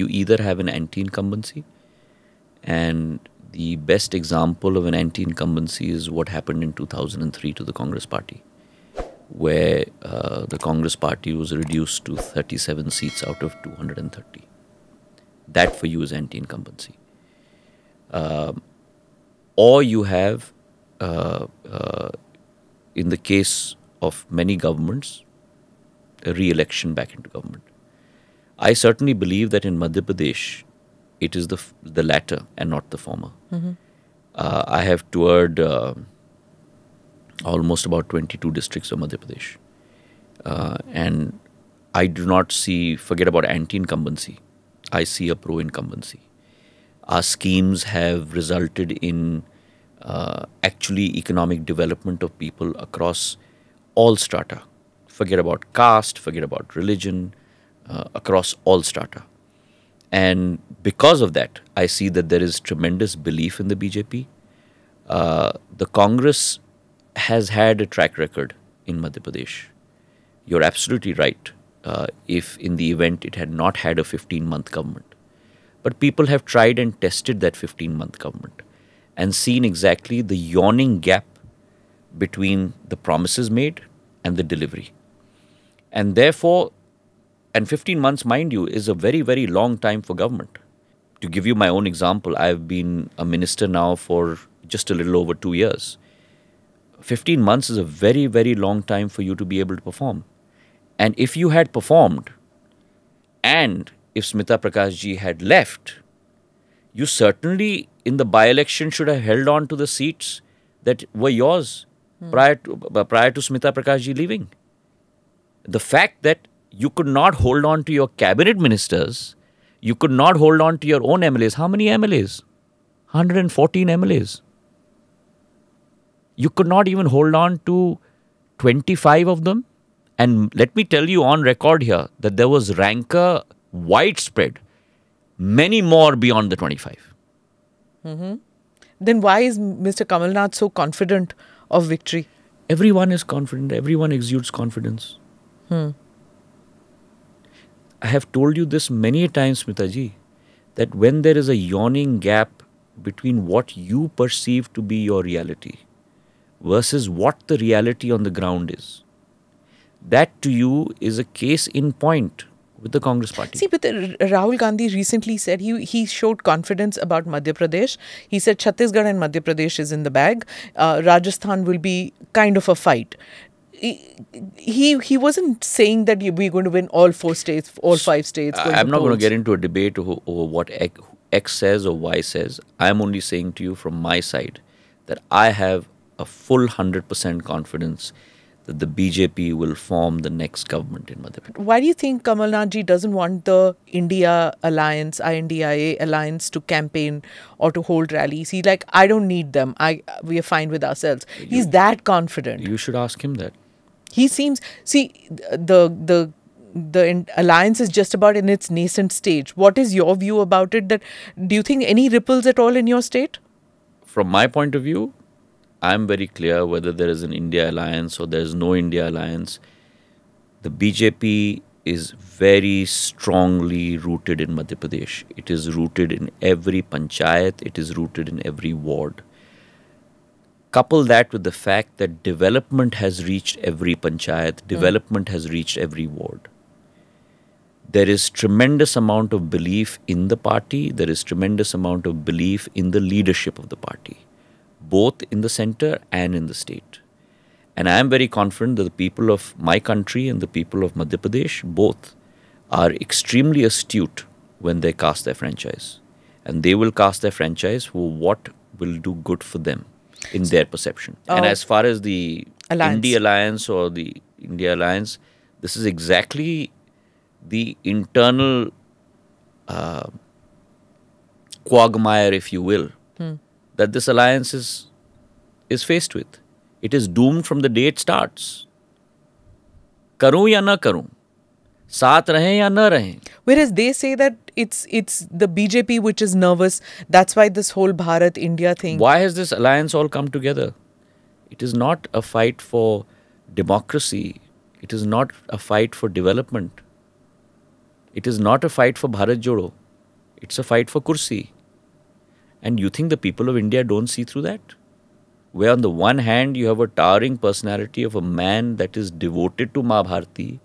You either have an anti-incumbency, and the best example of an anti-incumbency is what happened in two thousand three to the Congress party, where uh, the Congress party was reduced to thirty-seven seats out of two hundred thirty. That for you is anti-incumbency. Uh, or you have, uh, uh, in the case of many governments, a re-election back into government. I certainly believe that in Madhya Pradesh, it is the the latter and not the former. Mm-hmm. uh, I have toured uh, almost about twenty-two districts of Madhya Pradesh. Uh, and I do not see, forget about anti-incumbency, I see a pro-incumbency. Our schemes have resulted in uh, actually economic development of people across all strata. Forget about caste, forget about religion, uh, across all strata. And because of that, I see that there is tremendous belief in the B J P. Uh, the Congress has had a track record in Madhya Pradesh. You're absolutely right, uh, if in the event it had not had a fifteen-month government. But people have tried and tested that fifteen-month government and seen exactly the yawning gap between the promises made and the delivery. And therefore, and fifteen months, mind you, is a very, very long time for government. To give you my own example, I've been a minister now for just a little over two years. fifteen months is a very, very long time for you to be able to perform. And if you had performed, and if Smita Prakash ji had left, you certainly in the by-election should have held on to the seats that were yours hmm. prior to, prior to Smita Prakash ji leaving. The fact that you could not hold on to your cabinet ministers, you could not hold on to your own M L As. How many M L As? one hundred fourteen M L As. You could not even hold on to twenty-five of them. And let me tell you on record here that there was rancor widespread, many more beyond the twenty-five. Mm-hmm. Then why is Mister Kamal Nath so confident of victory? Everyone is confident. Everyone exudes confidence. Hmm. I have told you this many times, Smita ji, that when there is a yawning gap between what you perceive to be your reality versus what the reality on the ground is, that to you is a case in point with the Congress party. See, but the, Rahul Gandhi recently said he, he showed confidence about Madhya Pradesh. He said Chhattisgarh and Madhya Pradesh is in the bag. Uh, Rajasthan will be kind of a fight. He, he, he wasn't saying that we're going to win all four states, all five states. Going I'm not going to get into a debate over, over what X says or Y says. I'm only saying to you from my side that I have a full one hundred percent confidence that the B J P will form the next government in Madhya Pradesh. Why do you think Kamal Nath ji doesn't want the India Alliance, I N D I A Alliance to campaign or to hold rallies? He's like, I don't need them. I we are fine with ourselves. You, He's that confident. You should ask him that. He seems, see, the the the alliance is just about in its nascent stage. What is your view about it? That do you think any ripples at all in your state? From my point of view, I'm very clear whether there is an India Alliance or there is no India Alliance. The B J P is very strongly rooted in Madhya Pradesh. It is rooted in every panchayat. It is rooted in every ward. Couple that with the fact that development has reached every panchayat. Development mm. has reached every ward. there is tremendous amount of belief in the party. There is tremendous amount of belief in the leadership of the party, both in the center and in the state. And I am very confident that the people of my country and the people of Madhya Pradesh, both, are extremely astute when they cast their franchise. And they will cast their franchise for what will do good for them in their perception. Oh. And as far as the INDIA Alliance or the India Alliance, this is exactly the internal uh, quagmire, if you will, hmm. that this alliance is, is faced with. It is doomed from the day it starts. Karu ya na karu. Saath rahe ya na rahe. Whereas they say that it's, it's the B J P which is nervous. That's why this whole Bharat-India thing. Why has this alliance all come together? It is not a fight for democracy. It is not a fight for development. It is not a fight for Bharat Jodo. It's a fight for Kursi. And you think the people of India don't see through that? Where on the one hand, you have a towering personality of a man that is devoted to Maa Bharati.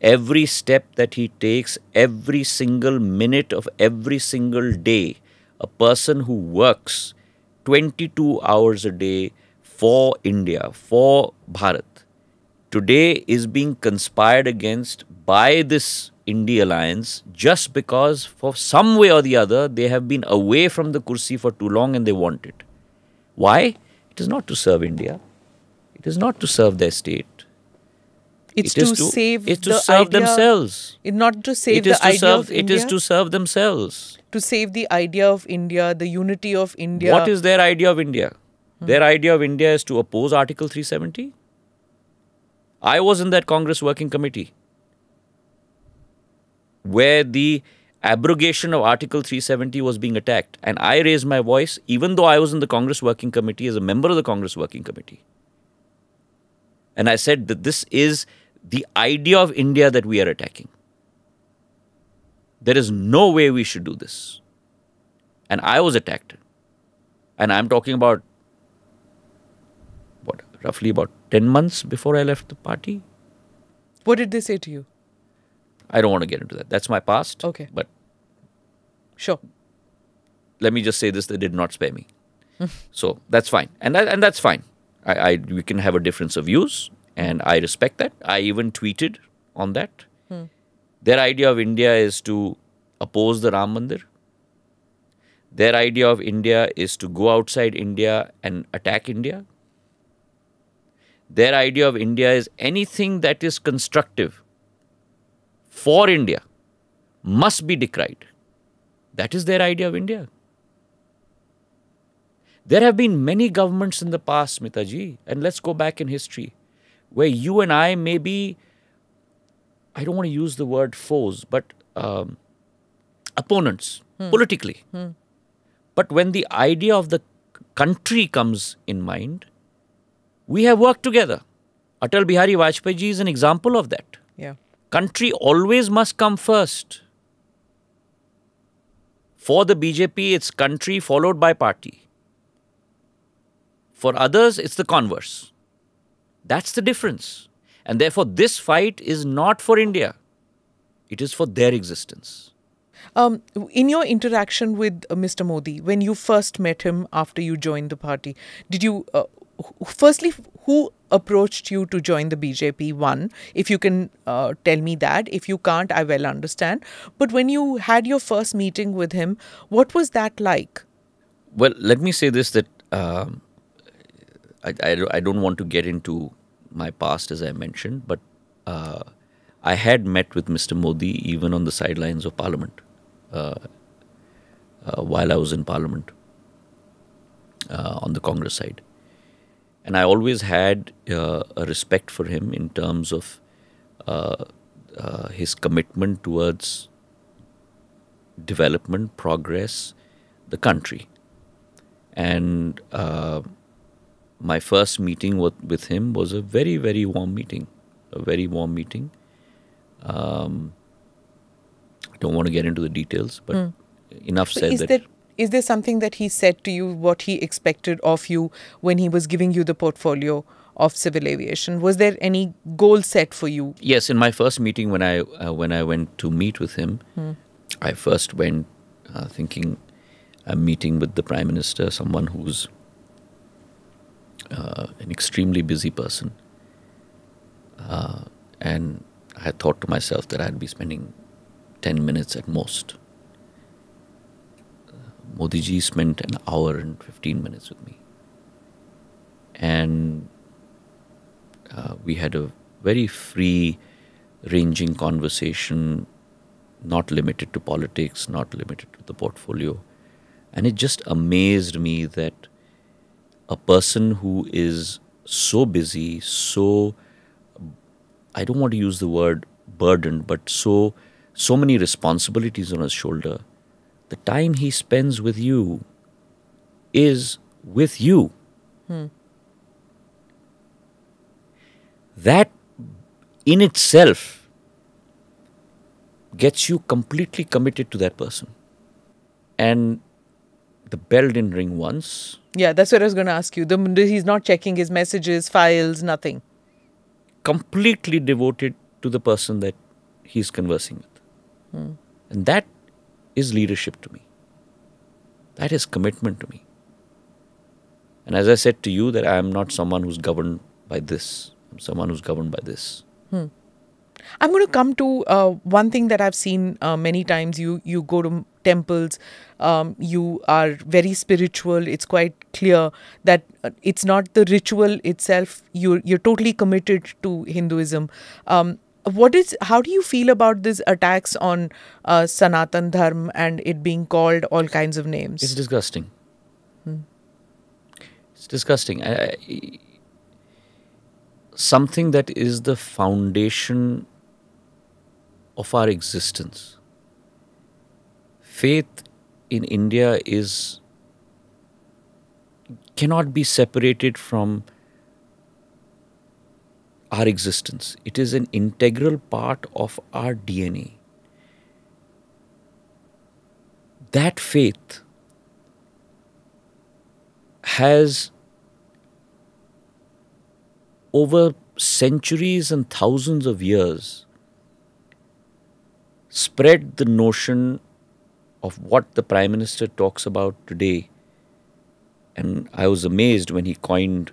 Every step that he takes, every single minute of every single day, a person who works twenty-two hours a day for India, for Bharat, today is being conspired against by this INDIA Alliance just because for some way or the other they have been away from the Kursi for too long and they want it. Why? It is not to serve India. It is not to serve their state. It's it to, to save it's to the serve idea, themselves. It not to save it the idea serve, of India. It is to serve themselves. To save the idea of India, the unity of India. What is their idea of India? Hmm. Their idea of India is to oppose Article three seventy. I was in that Congress Working Committee where the abrogation of Article three seventy was being attacked. And I raised my voice, even though I was in the Congress Working Committee, as a member of the Congress Working Committee. And I said that this is the idea of India that we are attacking. There is no way we should do this. And I was attacked. And I'm talking about, what, roughly about ten months before I left the party. What did they say to you? I don't want to get into that. That's my past. Okay. But sure. Let me just say this, they did not spare me. So that's fine. And that, and that's fine. I, I we can have a difference of views and I respect that. I even tweeted on that. Hmm. Their idea of India is to oppose the Ram Mandir. Their idea of India is to go outside India and attack India. Their idea of India is anything that is constructive for India must be decried. That is their idea of India. There have been many governments in the past, Smita ji, and let's go back in history, where you and I may be, I don't want to use the word foes, but um, opponents, hmm. politically. Hmm. But when the idea of the country comes in mind, we have worked together. Atal Bihari Vajpayee ji is an example of that. Yeah. Country always must come first. For the B J P, it's country followed by party. For others, it's the converse. That's the difference. And therefore, this fight is not for India. It is for their existence. Um, in your interaction with uh, Mister Modi, when you first met him after you joined the party, did you... Uh, firstly, who approached you to join the B J P? One, if you can uh, tell me that. If you can't, I well understand. But when you had your first meeting with him, what was that like? Well, let me say this, that um, I, I, I don't want to get into my past, as I mentioned, but uh, I had met with Mister Modi even on the sidelines of Parliament, uh, uh, while I was in Parliament, uh, on the Congress side. And I always had uh, a respect for him in terms of uh, uh, his commitment towards development, progress, the country. And uh, my first meeting with, with him was a very, very warm meeting. A very warm meeting. Um, I don't want to get into the details, but mm. enough said that... that Is there something that he said to you, what he expected of you when he was giving you the portfolio of civil aviation. Was there any goal set for you? Yes, in my first meeting when I uh, when I went to meet with him, hmm. I first went uh, thinking I'm meeting with the Prime Minister, someone who's uh, an extremely busy person, uh, and I thought to myself that I'd be spending ten minutes at most. Uh, Modi ji spent an hour and fifteen minutes with me. And uh, we had a very free-ranging conversation, not limited to politics, not limited to the portfolio. And it just amazed me that a person who is so busy, so, I don't want to use the word burdened, but so, so many responsibilities on his shoulder, the time he spends with you is with you. Hmm. That in itself gets you completely committed to that person. And the bell didn't ring once. Yeah, that's what I was going to ask you. The, he's not checking his messages, files, nothing. Completely devoted to the person that he's conversing with. Hmm. And that is leadership to me. That is commitment to me. And as I said to you, that I am not someone who's governed by this. I'm someone who's governed by this. Hmm. I'm going to come to uh, one thing that I've seen uh, many times. You you go to temples, um, you are very spiritual. It's quite clear that it's not the ritual itself. You're, you're totally committed to Hinduism. Um, what is, how do you feel about these attacks on uh, Sanatan Dharma and it being called all kinds of names? It's disgusting. Hmm. It's disgusting. I, I, Something that is the foundation of our existence. Faith in India is, cannot be separated from our existence. It is an integral part of our D N A. That faith has over centuries and thousands of years, spread the notion of what the Prime Minister talks about today. And I was amazed when he coined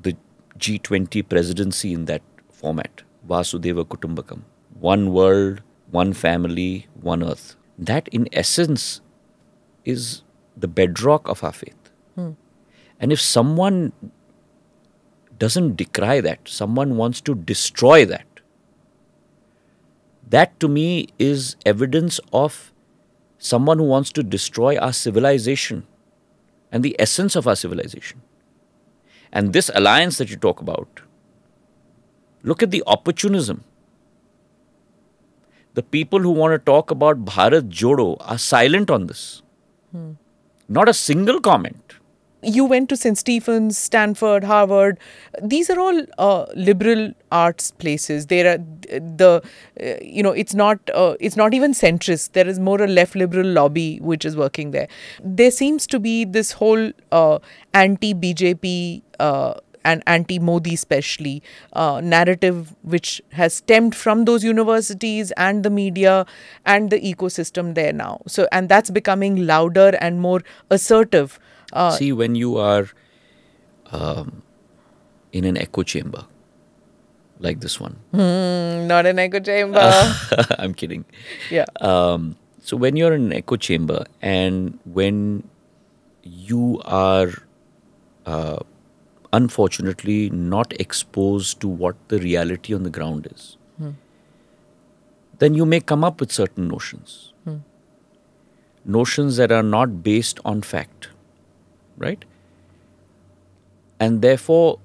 the G twenty presidency in that format, Vasudeva Kutumbakam, one world, one family, one earth. That in essence is the bedrock of our faith. Hmm. And if someone doesn't decry that, someone wants to destroy that. That to me is evidence of someone who wants to destroy our civilization and the essence of our civilization. And this alliance that you talk about, look at the opportunism. The people who want to talk about Bharat Jodo are silent on this. Hmm. Not a single comment. You went to Saint Stephen's, Stanford, Harvard. These are all uh, liberal arts places. There are the, uh, you know, it's not, uh, it's not even centrist. There is more a left liberal lobby which is working there. There seems to be this whole uh, anti-B J P uh, and anti-Modi especially uh, narrative which has stemmed from those universities and the media and the ecosystem there now. So, and that's becoming louder and more assertive. Uh, See, when you are um, in an echo chamber like this one. Mm, not an echo chamber. Uh, I'm kidding. Yeah. Um, so when you're in an echo chamber and when you are uh, unfortunately not exposed to what the reality on the ground is, mm. then you may come up with certain notions. Mm. Notions that are not based on fact. Right? And therefore,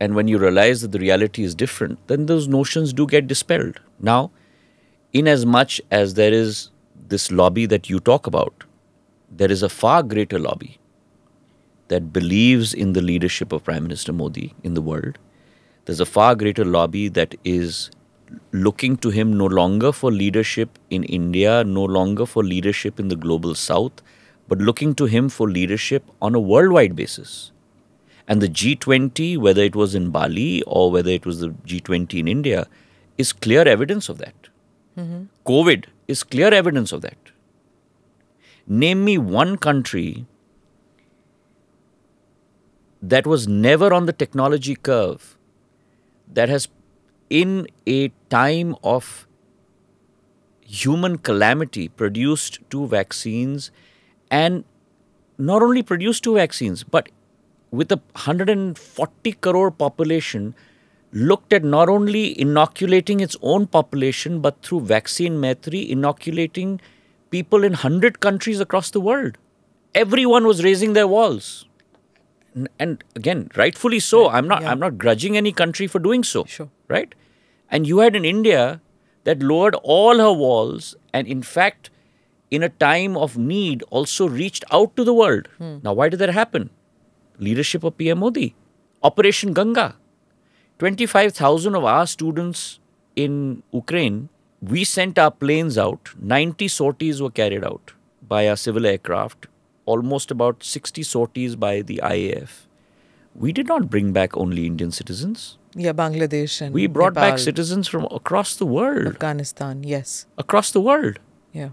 and when you realize that the reality is different, then those notions do get dispelled. Now, in as much as there is this lobby that you talk about, there is a far greater lobby that believes in the leadership of Prime Minister Modi in the world. There's a far greater lobby that is looking to him no longer for leadership in India, no longer for leadership in the global south, but looking to him for leadership on a worldwide basis. And the G twenty, whether it was in Bali or whether it was the G twenty in India, is clear evidence of that. Mm-hmm. COVID is clear evidence of that. Name me one country that was never on the technology curve, that has, in a time of human calamity, produced two vaccines, and not only produced two vaccines, but with a one hundred forty crore population, looked at not only inoculating its own population, but through vaccine maitri, inoculating people in one hundred countries across the world. Everyone was raising their walls. And, and again, rightfully so. Right. I'm not, yeah. I'm not grudging any country for doing so. Sure. Right? And you had in India that lowered all her walls and, in fact, in a time of need, also reached out to the world. Hmm. Now, why did that happen? Leadership of P M Modi. Operation Ganga. twenty-five thousand of our students in Ukraine, we sent our planes out. ninety sorties were carried out by our civil aircraft. Almost about sixty sorties by the I A F. We did not bring back only Indian citizens. Yeah, Bangladesh and We brought Nepal. back citizens from across the world. Afghanistan, yes. Across the world. Yeah.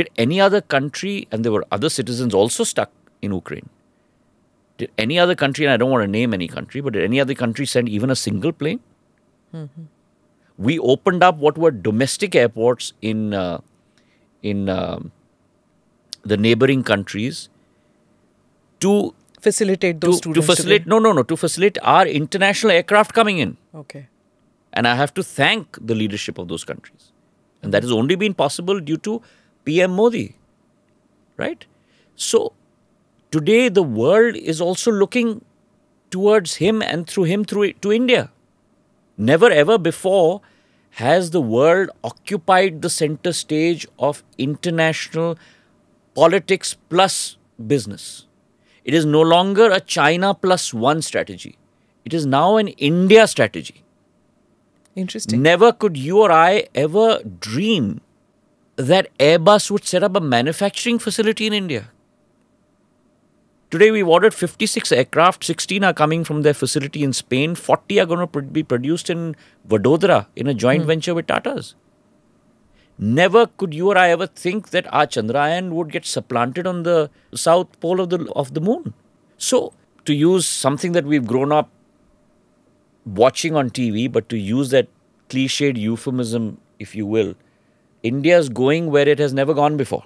Did any other country, and there were other citizens also stuck in Ukraine, did any other country, and I don't want to name any country, but did any other country send even a single plane? Mm-hmm. We opened up what were domestic airports in, uh, in uh, the neighboring countries to facilitate those to, students. To facilitate, to no, no, no, to facilitate our international aircraft coming in. Okay. And I have to thank the leadership of those countries. And that has only been possible due to P M Modi, right? So today the world is also looking towards him and through him through to India. Never ever before has the world occupied the center stage of international politics plus business. It is no longer a China plus one strategy. It is now an India strategy. Interesting. Never could you or I ever dream that Airbus would set up a manufacturing facility in India. Today, we've ordered fifty-six aircraft, sixteen are coming from their facility in Spain, forty are going to be produced in Vadodara in a joint mm. venture with Tata's. Never could you or I ever think that our Chandrayaan would get supplanted on the south pole of the, of the moon. So, to use something that we've grown up watching on T V, but to use that cliched euphemism, if you will, India's going where it has never gone before.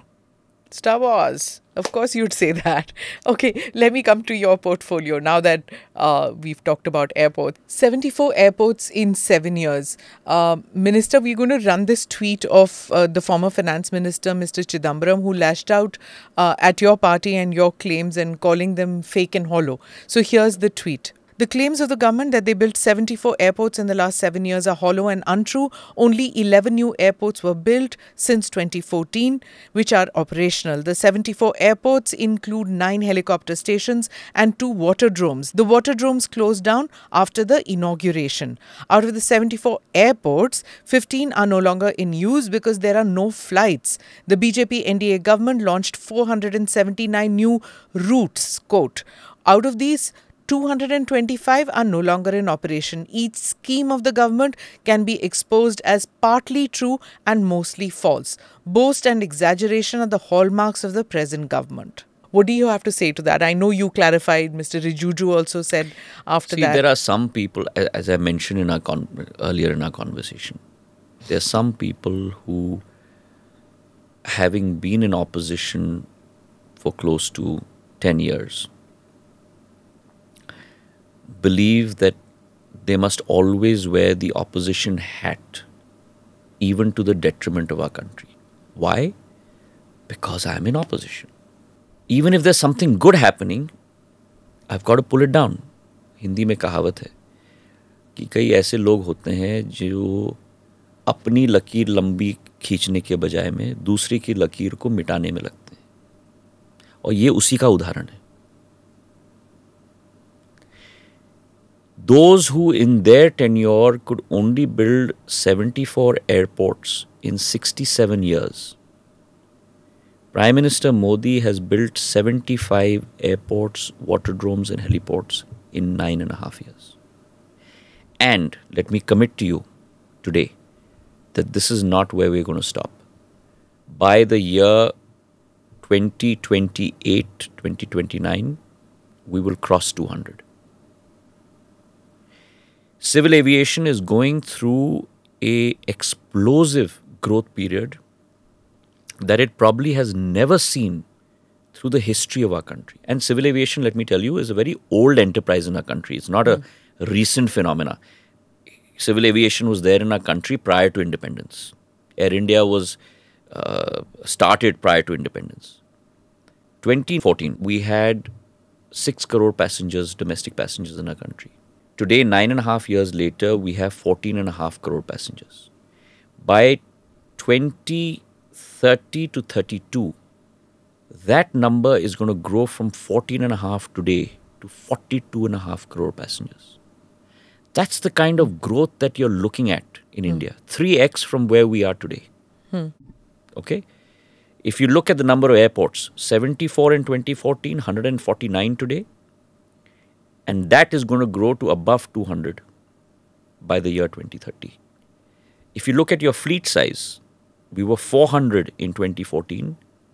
Star Wars. Of course you'd say that. Okay, let me come to your portfolio now that uh, we've talked about airports. seventy-four airports in seven years. Uh, Minister, we're going to run this tweet of uh, the former finance minister, Mister Chidambaram, who lashed out uh, at your party and your claims and calling them fake and hollow. So here's the tweet. The claims of the government that they built seventy-four airports in the last seven years are hollow and untrue. Only eleven new airports were built since twenty fourteen, which are operational. The seventy-four airports include nine helicopter stations and two waterdromes. The waterdromes closed down after the inauguration. Out of the seventy-four airports, fifteen are no longer in use because there are no flights. The B J P N D A government launched four hundred seventy-nine new routes, quote. Out of these, two hundred twenty-five are no longer in operation. Each scheme of the government can be exposed as partly true and mostly false. Boast and exaggeration are the hallmarks of the present government. What do you have to say to that? I know you clarified. Mister Rijuju also said after See, that. See, there are some people, as I mentioned in our con earlier in our conversation, there are some people who, having been in opposition for close to ten years, believe that they must always wear the opposition hat, even to the detriment of our country. Why? Because I am in opposition. Even if there's something good happening, I've got to pull it down. Hindi mein kahawat hai कि कई ऐसे लोग होते हैं जो अपनी लकीर लंबी खींचने के बजाय में दूसरे की लकीर को मिटाने में लगते हैं, और ये उसी का उदाहरण है. Those who in their tenure could only build seventy-four airports in sixty-seven years Prime Minister Modi has built seventy-five airports, waterdromes and heliports in nine and a half years. And let me commit to you today that this is not where we're going to stop. By the year twenty twenty-eight, twenty twenty-nine, we will cross two hundred. Civil aviation is going through an explosive growth period that it probably has never seen through the history of our country. And civil aviation, let me tell you, is a very old enterprise in our country. It's not a recent phenomena. Civil aviation was there in our country prior to independence. Air India was uh, started prior to independence. twenty fourteen, we had six crore passengers, domestic passengers in our country. Today, nine and a half years later, we have fourteen and a half crore passengers. By twenty thirty to thirty-two, that number is going to grow from fourteen and a half today to forty-two and a half crore passengers. That's the kind of growth that you're looking at in hmm. India. three X from where we are today. Hmm. Okay? If you look at the number of airports, seventy-four in twenty fourteen, one hundred forty-nine today. And that is going to grow to above two hundred by the year twenty thirty. If you look at your fleet size, we were four hundred in twenty fourteen.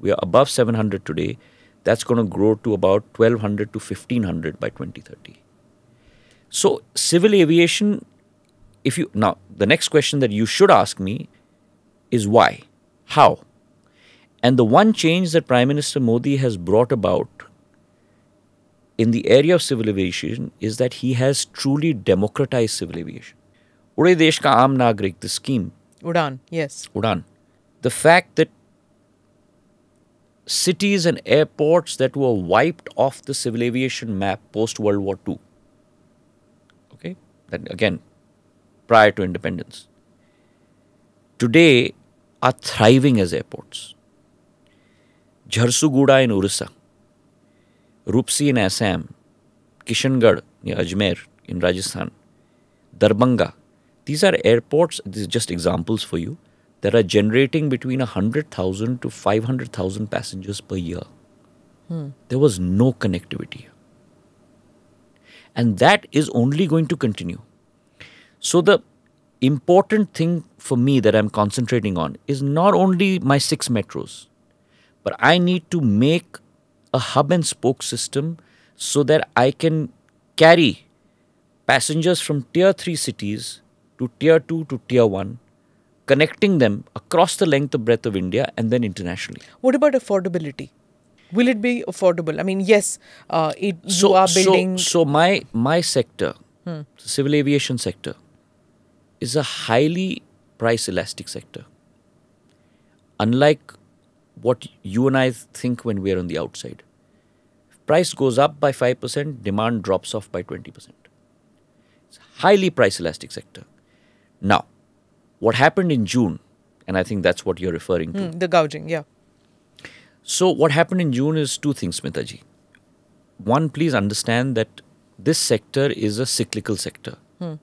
We are above seven hundred today. That's going to grow to about twelve hundred to fifteen hundred by twenty thirty. So civil aviation, if you, now the next question that you should ask me is why? How? And the one change that Prime Minister Modi has brought about in the area of civil aviation is that he has truly democratized civil aviation. Ude Desh Ka Aam Nagrik, the scheme. Udan, yes. Udan. The fact that cities and airports that were wiped off the civil aviation map post-World War Two. Okay. That again, prior to independence. Today are thriving as airports. Jharsuguda in Orissa, Rupsi in Assam, Kishangarh near Ajmer in Rajasthan, Darbhanga. These are airports, these are just examples for you, that are generating between one hundred thousand to five hundred thousand passengers per year. Hmm. There was no connectivity. And that is only going to continue. So the important thing for me that I'm concentrating on is not only my six metros, but I need to make a hub and spoke system so that I can carry passengers from tier three cities to tier two to tier one, connecting them across the length and breadth of India and then internationally. What about affordability? Will it be affordable? I mean, yes, uh, it, so, you are building... So, so my, my sector, hmm. the civil aviation sector, is a highly price-elastic sector. Unlike what you and I think when we are on the outside. If price goes up by five percent, demand drops off by twenty percent. It's a highly price-elastic sector. Now, what happened in June, and I think that's what you're referring to. Mm, the gouging, yeah. So what happened in June is two things, Smita ji. One, please understand that this sector is a cyclical sector mm.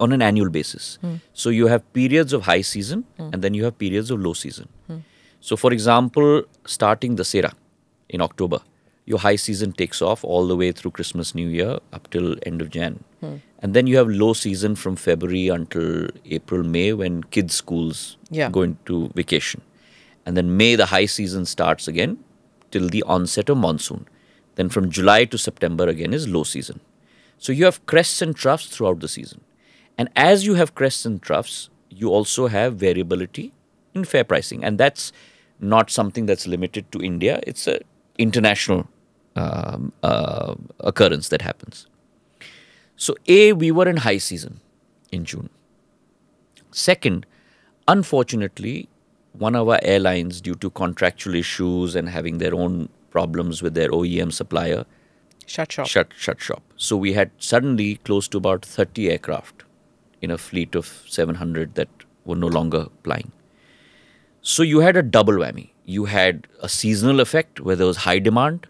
on an annual basis. Mm. So you have periods of high season mm. and then you have periods of low season. Mm. So for example, starting Dasera in October, your high season takes off all the way through Christmas, New Year, up till end of Jan. Hmm. And then you have low season from February until April, May, when kids' schools yeah. go into vacation. And then May, the high season starts again till the onset of monsoon. Then from July to September again is low season. So you have crests and troughs throughout the season. And as you have crests and troughs, you also have variability in fair pricing. And that's not something that's limited to India. It's an international Um, uh, occurrence that happens. So A, we were in high season in June. Second, unfortunately, one of our airlines, due to contractual issues and having their own problems with their O E M supplier, shut shop. Shut, shut shop. So we had suddenly close to about thirty aircraft in a fleet of seven hundred that were no longer flying. So you had a double whammy. You had a seasonal effect where there was high demand.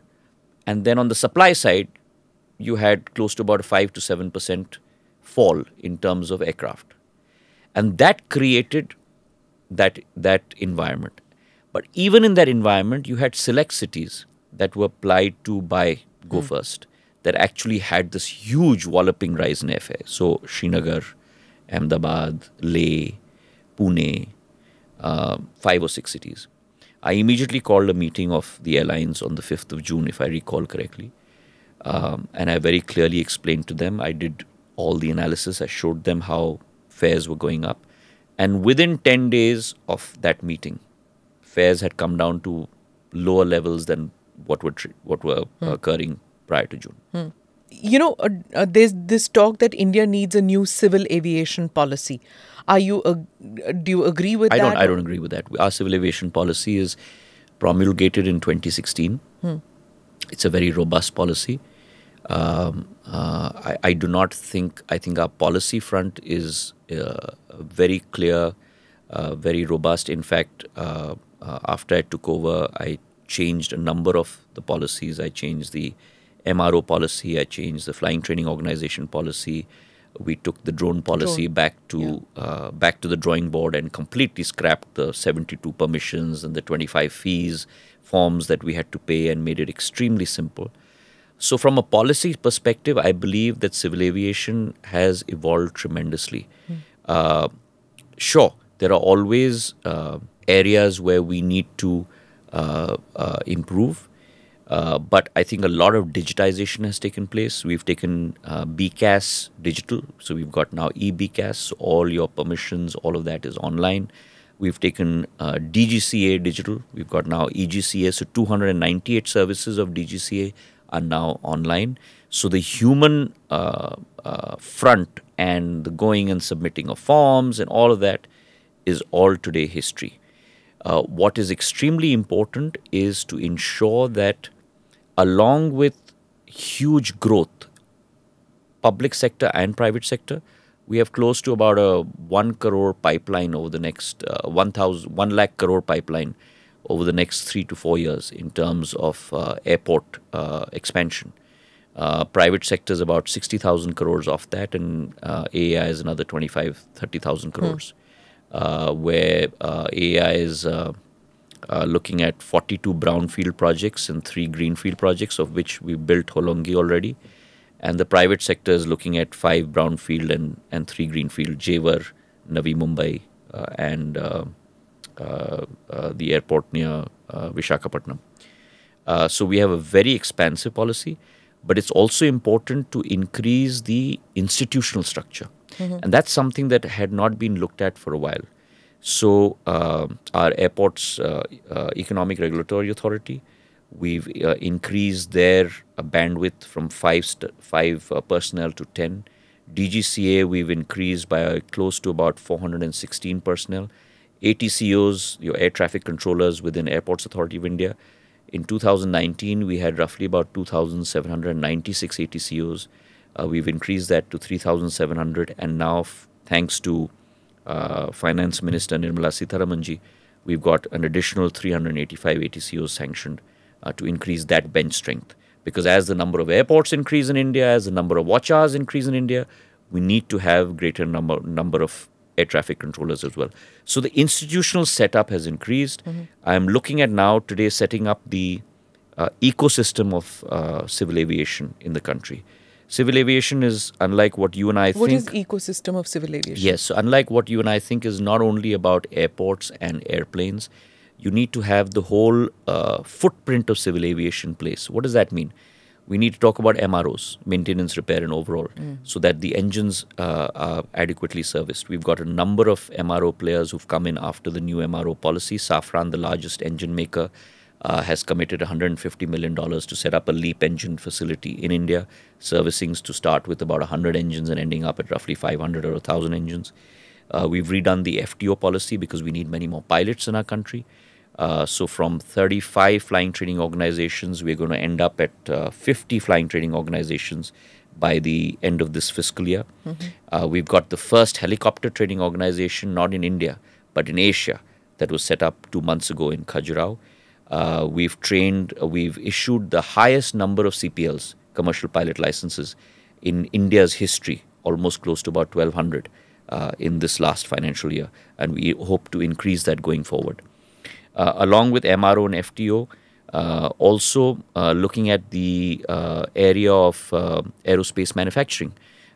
And then on the supply side, you had close to about five to seven percent fall in terms of aircraft. And that created that, that environment. But even in that environment, you had select cities that were applied to by Go mm. First that actually had this huge walloping rise in airfare. So Srinagar, Ahmedabad, Leh, Pune, uh, five or six cities. I immediately called a meeting of the airlines on the fifth of June, if I recall correctly. Um, and I very clearly explained to them, I did all the analysis, I showed them how fares were going up. And within ten days of that meeting, fares had come down to lower levels than what were, what were hmm. occurring prior to June. Hmm. You know, uh, uh, there's this talk that India needs a new civil aviation policy. Are you, uh, do you agree with I that? Don't, I don't agree with that. Our civil aviation policy is promulgated in twenty sixteen. Hmm. It's a very robust policy. Um, uh, I, I do not think, I think our policy front is uh, very clear, uh, very robust. In fact, uh, uh, after I took over, I changed a number of the policies. I changed the M R O policy, I changed the Flying Training Organization policy. We took the drone policy drone. back to yeah. uh, back to the drawing board and completely scrapped the seventy-two permissions and the twenty-five fees forms that we had to pay and made it extremely simple. So from a policy perspective, I believe that civil aviation has evolved tremendously. Mm. Uh, sure, there are always uh, areas where we need to uh, uh, improve. Uh, but I think a lot of digitization has taken place. We've taken uh, B C A S digital. So we've got now e B C A S. So all your permissions, all of that is online. We've taken uh, D G C A digital. We've got now E G C A. So two hundred ninety-eight services of D G C A are now online. So the human uh, uh, front and the going and submitting of forms and all of that is all today history. Uh, what is extremely important is to ensure that along with huge growth, public sector and private sector, we have close to about a one crore pipeline over the next uh, one thousand one lakh crore pipeline over the next three to four years in terms of uh, airport uh, expansion. Uh, private sector is about sixty thousand crores off that, and uh, A A I is another twenty-five thirty thousand crores, hmm. uh, where uh, A A I is. Uh, Uh, looking at forty-two brownfield projects and three greenfield projects, of which we built Holongi already. And the private sector is looking at five brownfield and, and three greenfield, Jewar, Navi Mumbai, uh, and uh, uh, uh, the airport near uh, Vishakhapatnam. Uh, so we have a very expansive policy, but it's also important to increase the institutional structure. Mm-hmm. And that's something that had not been looked at for a while. So uh, our airports, uh, uh, Economic Regulatory Authority, we've uh, increased their uh, bandwidth from five, five uh, personnel to ten. D G C A, we've increased by uh, close to about four hundred sixteen personnel. A T C Os, your air traffic controllers within Airports Authority of India. In two thousand nineteen, we had roughly about two thousand seven hundred ninety-six A T C Os. Uh, we've increased that to three thousand seven hundred. And now, thanks to Uh, Finance Minister Nirmala Sitharamanji, we've got an additional three hundred eighty-five A T C Os sanctioned uh, to increase that bench strength. Because as the number of airports increase in India, as the number of watch hours increase in India, we need to have greater number, number of air traffic controllers as well. So the institutional setup has increased. Mm-hmm. I'm looking at now today setting up the uh, ecosystem of uh, civil aviation in the country. Civil aviation is, unlike what you and I what think... What is ecosystem of civil aviation? Yes, so unlike what you and I think is not only about airports and airplanes, you need to have the whole uh, footprint of civil aviation place. What does that mean? We need to talk about M R Os, maintenance, repair and overhaul, mm. so that the engines uh, are adequately serviced. We've got a number of M R O players who've come in after the new M R O policy. Safran, the largest engine maker, Uh, has committed one hundred fifty million dollars to set up a LEAP engine facility in India, servicings to start with about one hundred engines and ending up at roughly five hundred or one thousand engines. Uh, we've redone the F T O policy because we need many more pilots in our country. Uh, so from thirty-five flying training organizations, we're going to end up at uh, fifty flying training organizations by the end of this fiscal year. Mm-hmm. Uh, we've got the first helicopter training organization, not in India, but in Asia, that was set up two months ago in Khajuraho. Uh, we've trained, uh, we've issued the highest number of C P Ls, commercial pilot licenses, in India's history, almost close to about twelve hundred uh, in this last financial year. And we hope to increase that going forward. uh, along with M R O and F T O, uh, also uh, looking at the uh, area of uh, aerospace manufacturing.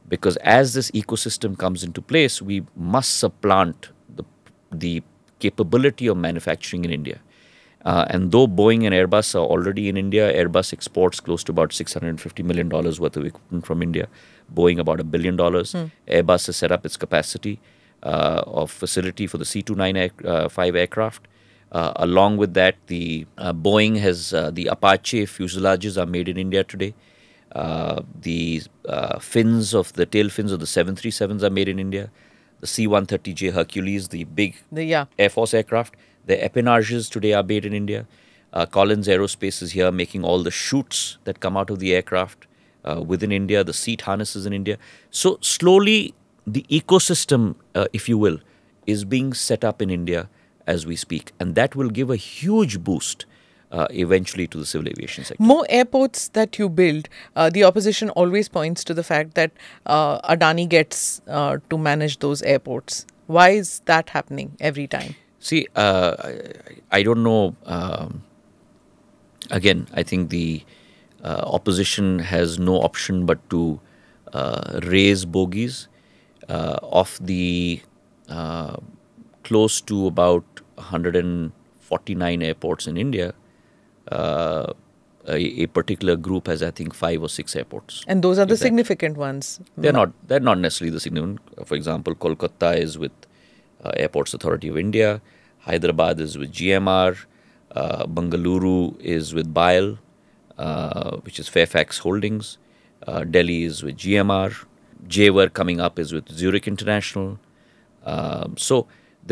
Because as this ecosystem comes into place, we must supplant the, the capability of manufacturing in India. Uh, and though Boeing and Airbus are already in India, Airbus exports close to about six hundred fifty million dollars worth of equipment from India. Boeing about a billion dollars. Mm. Airbus has set up its capacity uh, of facility for the C two ninety-five aircraft. Uh, along with that, the uh, Boeing has, uh, the Apache fuselages are made in India today. Uh, the uh, fins of the tail fins of the seven thirty-sevens are made in India. The C one thirty J Hercules, the big the, yeah. Air Force aircraft, the epinages today are made in India. Uh, Collins Aerospace is here making all the chutes that come out of the aircraft uh, within India, the seat harnesses in India. So slowly the ecosystem, uh, if you will, is being set up in India as we speak. And that will give a huge boost Uh, eventually to the civil aviation sector. More airports that you build, uh, the opposition always points to the fact that uh, Adani gets uh, to manage those airports. Why is that happening every time? See, uh, I don't know. Um, again, I think the uh, opposition has no option but to uh, raise bogies uh, of the uh, close to about one hundred forty-nine airports in India. Uh, a, a particular group has, I think, five or six airports. And those are the significant ones. They're not. They're not necessarily the significant. For example, Kolkata is with uh, Airports Authority of India. Hyderabad is with G M R. Uh, Bengaluru is with B I A L, uh, which is Fairfax Holdings. Uh, Delhi is with G M R. Jewar coming up is with Zurich International. Uh, so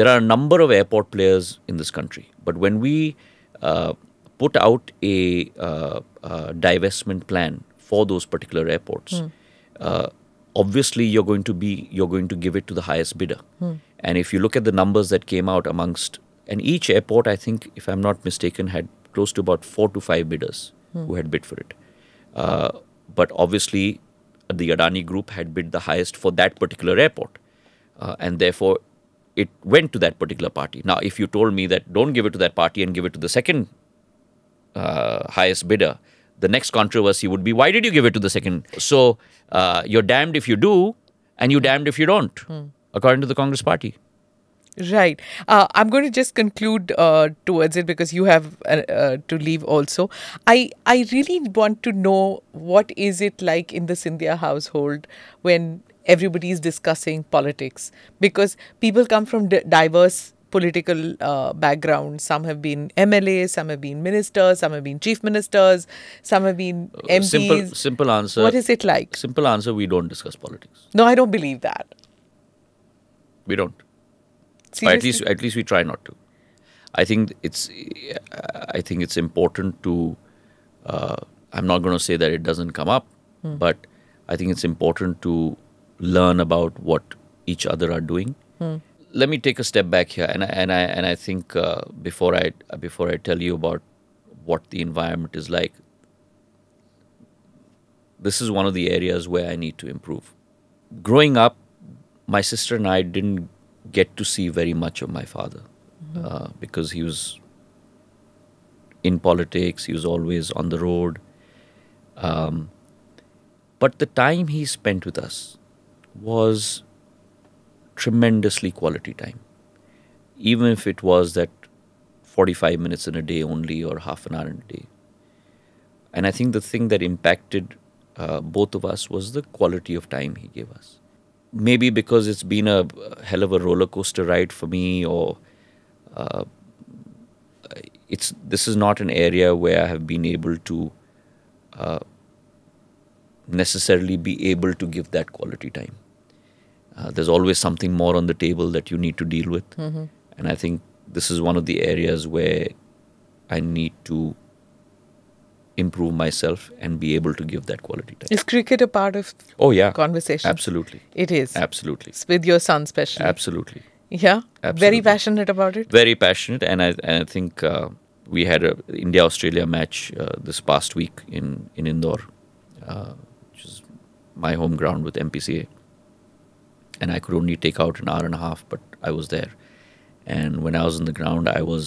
there are a number of airport players in this country. But when we uh, put out a uh, uh, divestment plan for those particular airports, mm. uh, obviously you're going to be you're going to give it to the highest bidder. Mm. And if you look at the numbers that came out amongst, and each airport, I think, if I'm not mistaken, had close to about four to five bidders mm. who had bid for it. Uh, but obviously the Adani group had bid the highest for that particular airport. Uh, and therefore it went to that particular party. Now, if you told me that don't give it to that party and give it to the second Uh, highest bidder, the next controversy would be, why did you give it to the second? So uh, you're damned if you do and you're damned if you don't, mm. according to the Congress party. Right. Uh, I'm going to just conclude uh, towards it because you have uh, uh, to leave also. I, I really want to know, what is it like in the Scindia household when everybody is discussing politics? Because people come from di diverse political uh, background. Some have been M L As, some have been ministers, some have been chief ministers, some have been M Ps. Simple, simple answer. What is it like? Simple answer, we don't discuss politics. No, I don't believe that. We don't. Seriously? Or at least, at least we try not to. I think it's, I think it's important to, uh, I'm not going to say that it doesn't come up, hmm. but I think it's important to learn about what each other are doing. Hmm. Let me take a step back here, and I, and I and I think uh, before I before I tell you about what the environment is like, this is one of the areas where I need to improve. Growing up, my sister and I didn't get to see very much of my father, mm-hmm. uh, because he was in politics. He was always on the road, um, but the time he spent with us was tremendously quality time, even if it was that forty-five minutes in a day only or half an hour in a day. And I think the thing that impacted uh, both of us was the quality of time he gave us. Maybe because it's been a hell of a roller coaster ride for me, or uh, it's this is not an area where I have been able to uh, necessarily be able to give that quality time. Uh, there's always something more on the table that you need to deal with. Mm-hmm. And I think this is one of the areas where I need to improve myself and be able to give that quality time. Is cricket a part of oh, yeah. conversation? Absolutely. It is? Absolutely. It's with your son especially? Absolutely. Yeah? Absolutely. Very passionate about it? Very passionate. And I, and I think uh, we had an India-Australia match uh, this past week in, in Indore, uh, which is my home ground with M P C A. And I could only take out an hour and a half, but I was there. And when I was on the ground, I was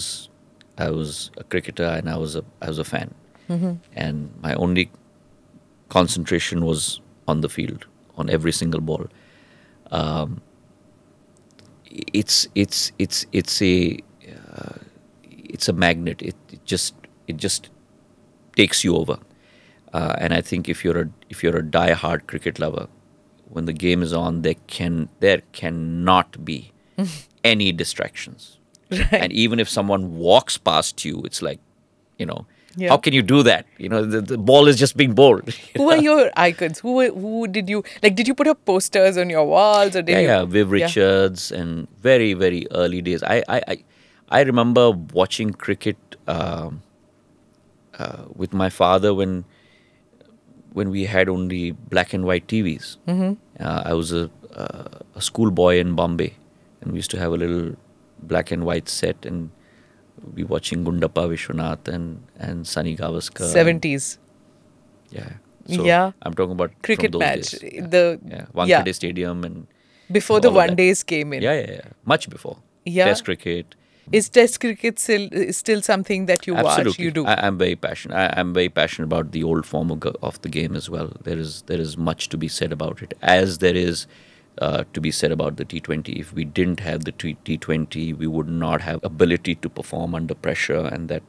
I was a cricketer and I was a I was a fan, mm-hmm. and my only concentration was on the field, on every single ball. Um, it's it's it's it's a uh, it's a magnet. It, it just it just takes you over. Uh, and I think if you're a if you're a die-hard cricket lover, when the game is on, there can there cannot be any distractions. Right. And even if someone walks past you, it's like, you know, yeah. how can you do that? You know, the, the ball is just being bowled. Who are your icons? Who were, who did you, like, did you put up posters on your walls? Or did yeah, you, yeah, Viv yeah. Richards and very, very early days. I, I, I, I remember watching cricket um, uh, with my father when when we had only black and white T Vs. Mm-hmm. uh, I was a, uh, a schoolboy in Bombay and we used to have a little black and white set and we watching Gundappa Vishwanath and, and Sunny Gavaskar. seventies. Yeah. So yeah. I'm talking about cricket from those match. Days. Yeah. The, yeah. Wankhede yeah. Stadium and before the one days came in. Yeah, yeah, yeah. Much before. Yeah. Test cricket. Is test cricket still, still something that you Absolutely. watch? You do. I, I'm very passionate. I, I'm very passionate about the old form of, of the game as well. There is there is much to be said about it, as there is uh, to be said about the T twenty. If we didn't have the T twenty, we would not have ability to perform under pressure, and that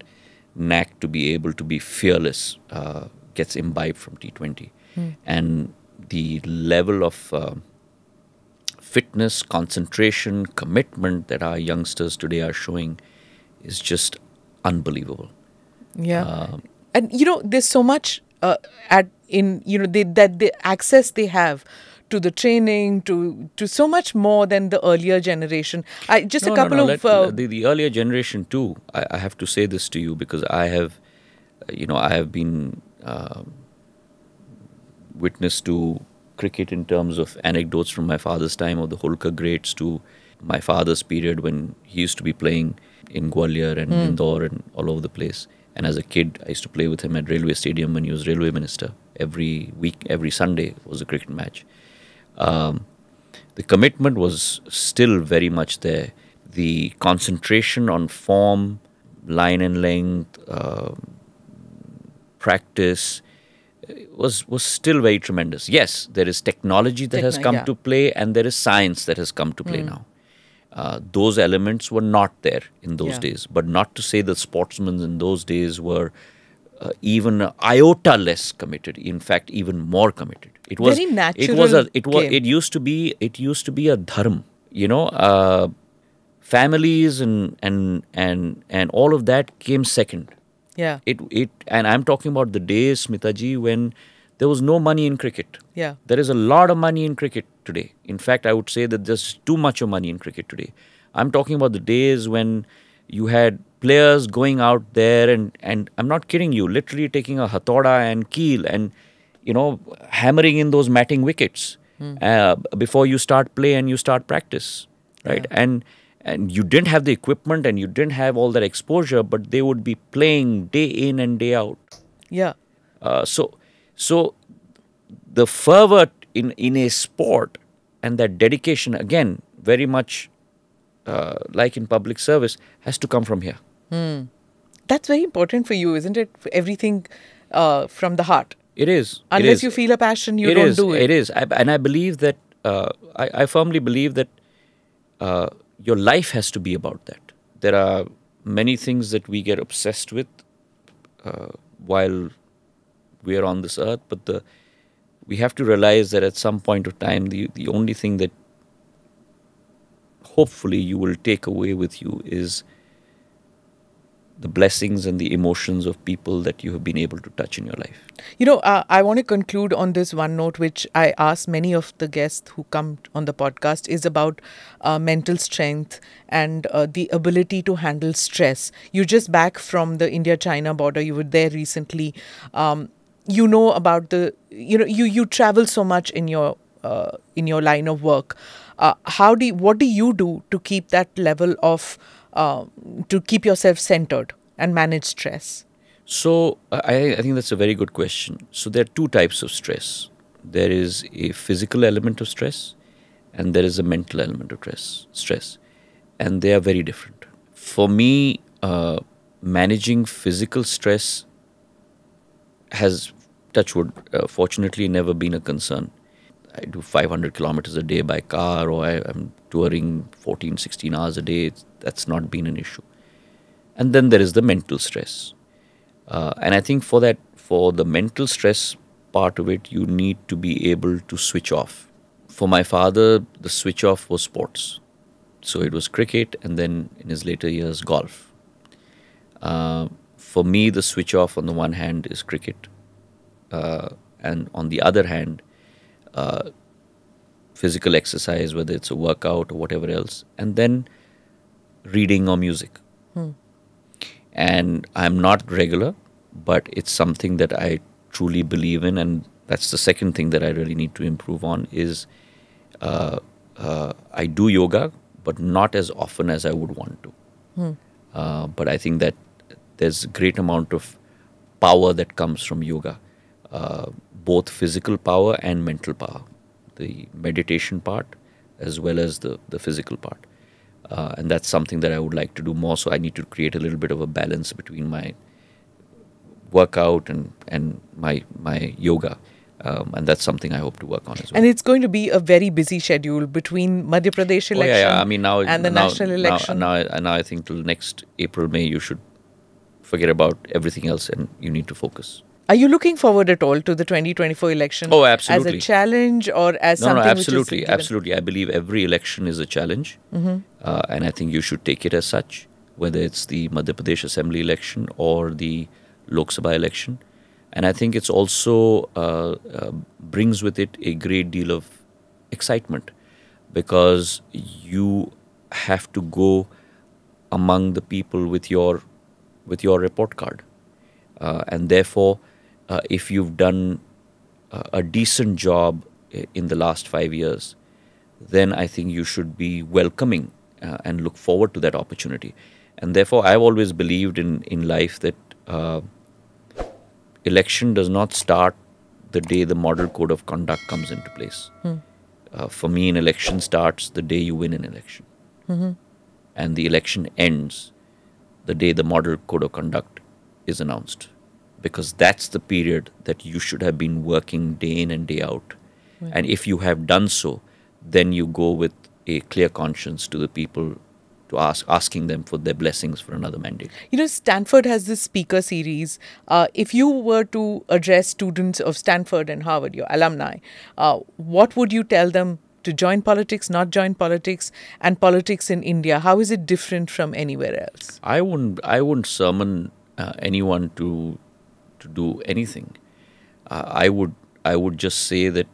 knack to be able to be fearless uh, gets imbibed from T twenty, hmm. and the level of uh, fitness, concentration, commitment that our youngsters today are showing is just unbelievable. Yeah. Um, and, you know, there's so much uh, at in, you know, they, that the access they have to the training, to, to so much more than the earlier generation. I, just no, a couple no, no, of... Let, uh, the, the earlier generation too, I, I have to say this to you because I have, you know, I have been um, witness to cricket in terms of anecdotes from my father's time of the Holkar greats to my father's period when he used to be playing in Gwalior and mm. Indore and all over the place. And as a kid, I used to play with him at Railway Stadium when he was Railway Minister. Every week, every Sunday was a cricket match. Um, the commitment was still very much there. The concentration on form, line and length, uh, practice, was was still very tremendous. Yes, there is technology that Techno, has come yeah. to play and there is science that has come to play mm. now. Uh, those elements were not there in those yeah. days. But not to say the sportsmen in those days were uh, even uh, iota less committed. In fact, even more committed. It was very natural. It was a, it was game. It used to be it used to be a dharma. You know, uh, families and and and and all of that came second. Yeah. It it and I'm talking about the days, Smitaji, when there was no money in cricket. Yeah. There is a lot of money in cricket today. In fact, I would say that there's too much of money in cricket today. I'm talking about the days when you had players going out there and, and I'm not kidding you, literally taking a hathoda and keel and, you know, hammering in those matting wickets mm. uh, before you start play and you start practice. Right. Yeah. And And you didn't have the equipment and you didn't have all that exposure, but they would be playing day in and day out. Yeah. Uh, so so the fervor in, in a sport and that dedication, again, very much uh, like in public service, has to come from here. Mm. That's very important for you, isn't it? Everything uh, from the heart. It is. Unless it is. You feel a passion, you it don't is. do it. It is. I, and I believe that, uh, I, I firmly believe that... Uh, your life has to be about that. There are many things that we get obsessed with uh, while we are on this earth, but the, we have to realize that at some point of time, the, the only thing that hopefully you will take away with you is the blessings and the emotions of people that you have been able to touch in your life. You know, uh, I want to conclude on this one note, which I ask many of the guests who come on the podcast, is about uh, mental strength and uh, the ability to handle stress. You're just back from the India-China border. You were there recently. Um, you know about the, you know, you, you travel so much in your, uh, in your line of work. Uh, how do you, what do you do to keep that level of Uh, to keep yourself centered and manage stress? So, I, I think that's a very good question. So, there are two types of stress. There is a physical element of stress and there is a mental element of stress. stress. And they are very different. For me, uh, managing physical stress has, touch wood, uh, fortunately never been a concern. I do five hundred kilometers a day by car, or I, I'm touring fourteen, sixteen hours a day. It's, that's not been an issue. And then there is the mental stress. Uh, and I think for that, for the mental stress part of it, you need to be able to switch off. For my father, the switch off was sports. So it was cricket, and then in his later years, golf. Uh, for me, the switch off on the one hand is cricket. Uh, and on the other hand, uh, physical exercise, whether it's a workout or whatever else. And then reading or music. Hmm. And I'm not regular, but it's something that I truly believe in. And that's the second thing that I really need to improve on is uh, uh, I do yoga, but not as often as I would want to. Hmm. Uh, but I think that there's a great amount of power that comes from yoga, uh, both physical power and mental power, the meditation part as well as the, the physical part. Uh, and that's something that I would like to do more. So I need to create a little bit of a balance between my workout and, and my, my yoga. Um, and that's something I hope to work on as well. And it's going to be a very busy schedule between Madhya Pradesh election oh, yeah, yeah. I mean, now, and the now, national election. Now, now, now I think till next April, May, you should forget about everything else and you need to focus. Are you looking forward at all to the twenty twenty-four election? Oh, absolutely. As a challenge or as no, something no, absolutely, which is absolutely. I believe every election is a challenge. Mm-hmm. uh, and I think you should take it as such, whether it's the Madhya Pradesh Assembly election or the Lok Sabha election. And I think it's also uh, uh, brings with it a great deal of excitement because you have to go among the people with your with your report card. Uh, and therefore, uh, if you've done uh, a decent job in the last five years, then I think you should be welcoming uh, and look forward to that opportunity. And therefore, I've always believed in, in life that uh, election does not start the day the model code of conduct comes into place. Hmm. Uh, for me, an election starts the day you win an election. Mm-hmm. And the election ends the day the model code of conduct is announced. Because that's the period that you should have been working day in and day out. Right. And if you have done so, then you go with a clear conscience to the people to ask, asking them for their blessings for another mandate. You know, Stanford has this speaker series. Uh, if you were to address students of Stanford and Harvard, your alumni, uh, what would you tell them to join politics, not join politics, and politics in India? How is it different from anywhere else? I wouldn't, I wouldn't sermon uh, anyone to, to do anything. Uh, I would, I would just say that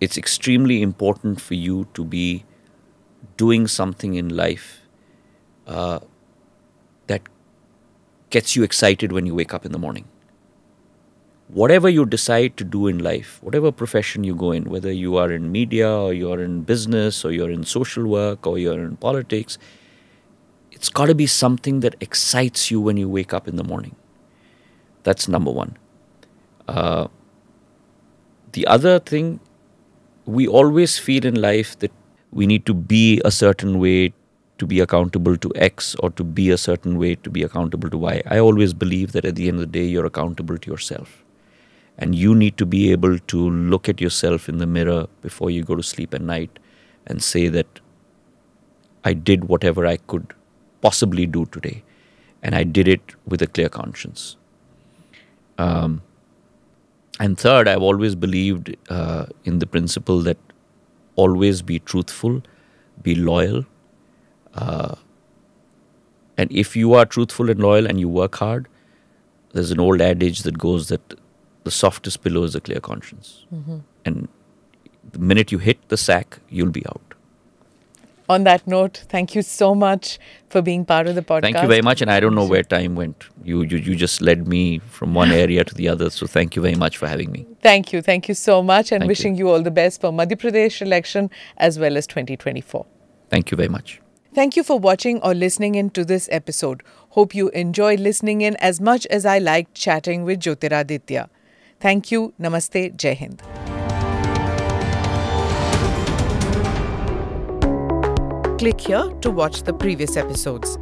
it's extremely important for you to be doing something in life uh, that gets you excited when you wake up in the morning. Whatever you decide to do in life, whatever profession you go in, whether you are in media or you're in business or you're in social work or you're in politics, it's got to be something that excites you when you wake up in the morning. That's number one. Uh, the other thing, we always feel in life that we need to be a certain way to be accountable to X or to be a certain way to be accountable to Y. I always believe that at the end of the day, you're accountable to yourself. And you need to be able to look at yourself in the mirror before you go to sleep at night and say that I did whatever I could possibly do today. And I did it with a clear conscience. Um, and third, I've always believed uh, in the principle that always be truthful, be loyal. Uh, and if you are truthful and loyal and you work hard, there's an old adage that goes that the softest pillow is a clear conscience. Mm-hmm. And the minute you hit the sack, you'll be out. On that note, thank you so much for being part of the podcast. Thank you very much. And I don't know where time went. You, you, you just led me from one area to the other. So thank you very much for having me. Thank you. Thank you so much. And thank wishing you. you all the best for Madhya Pradesh election as well as twenty twenty-four. Thank you very much. Thank you for watching or listening in to this episode. Hope you enjoyed listening in as much as I liked chatting with Jyotiraditya. Thank you. Namaste. Jai Hind. Click here to watch the previous episodes.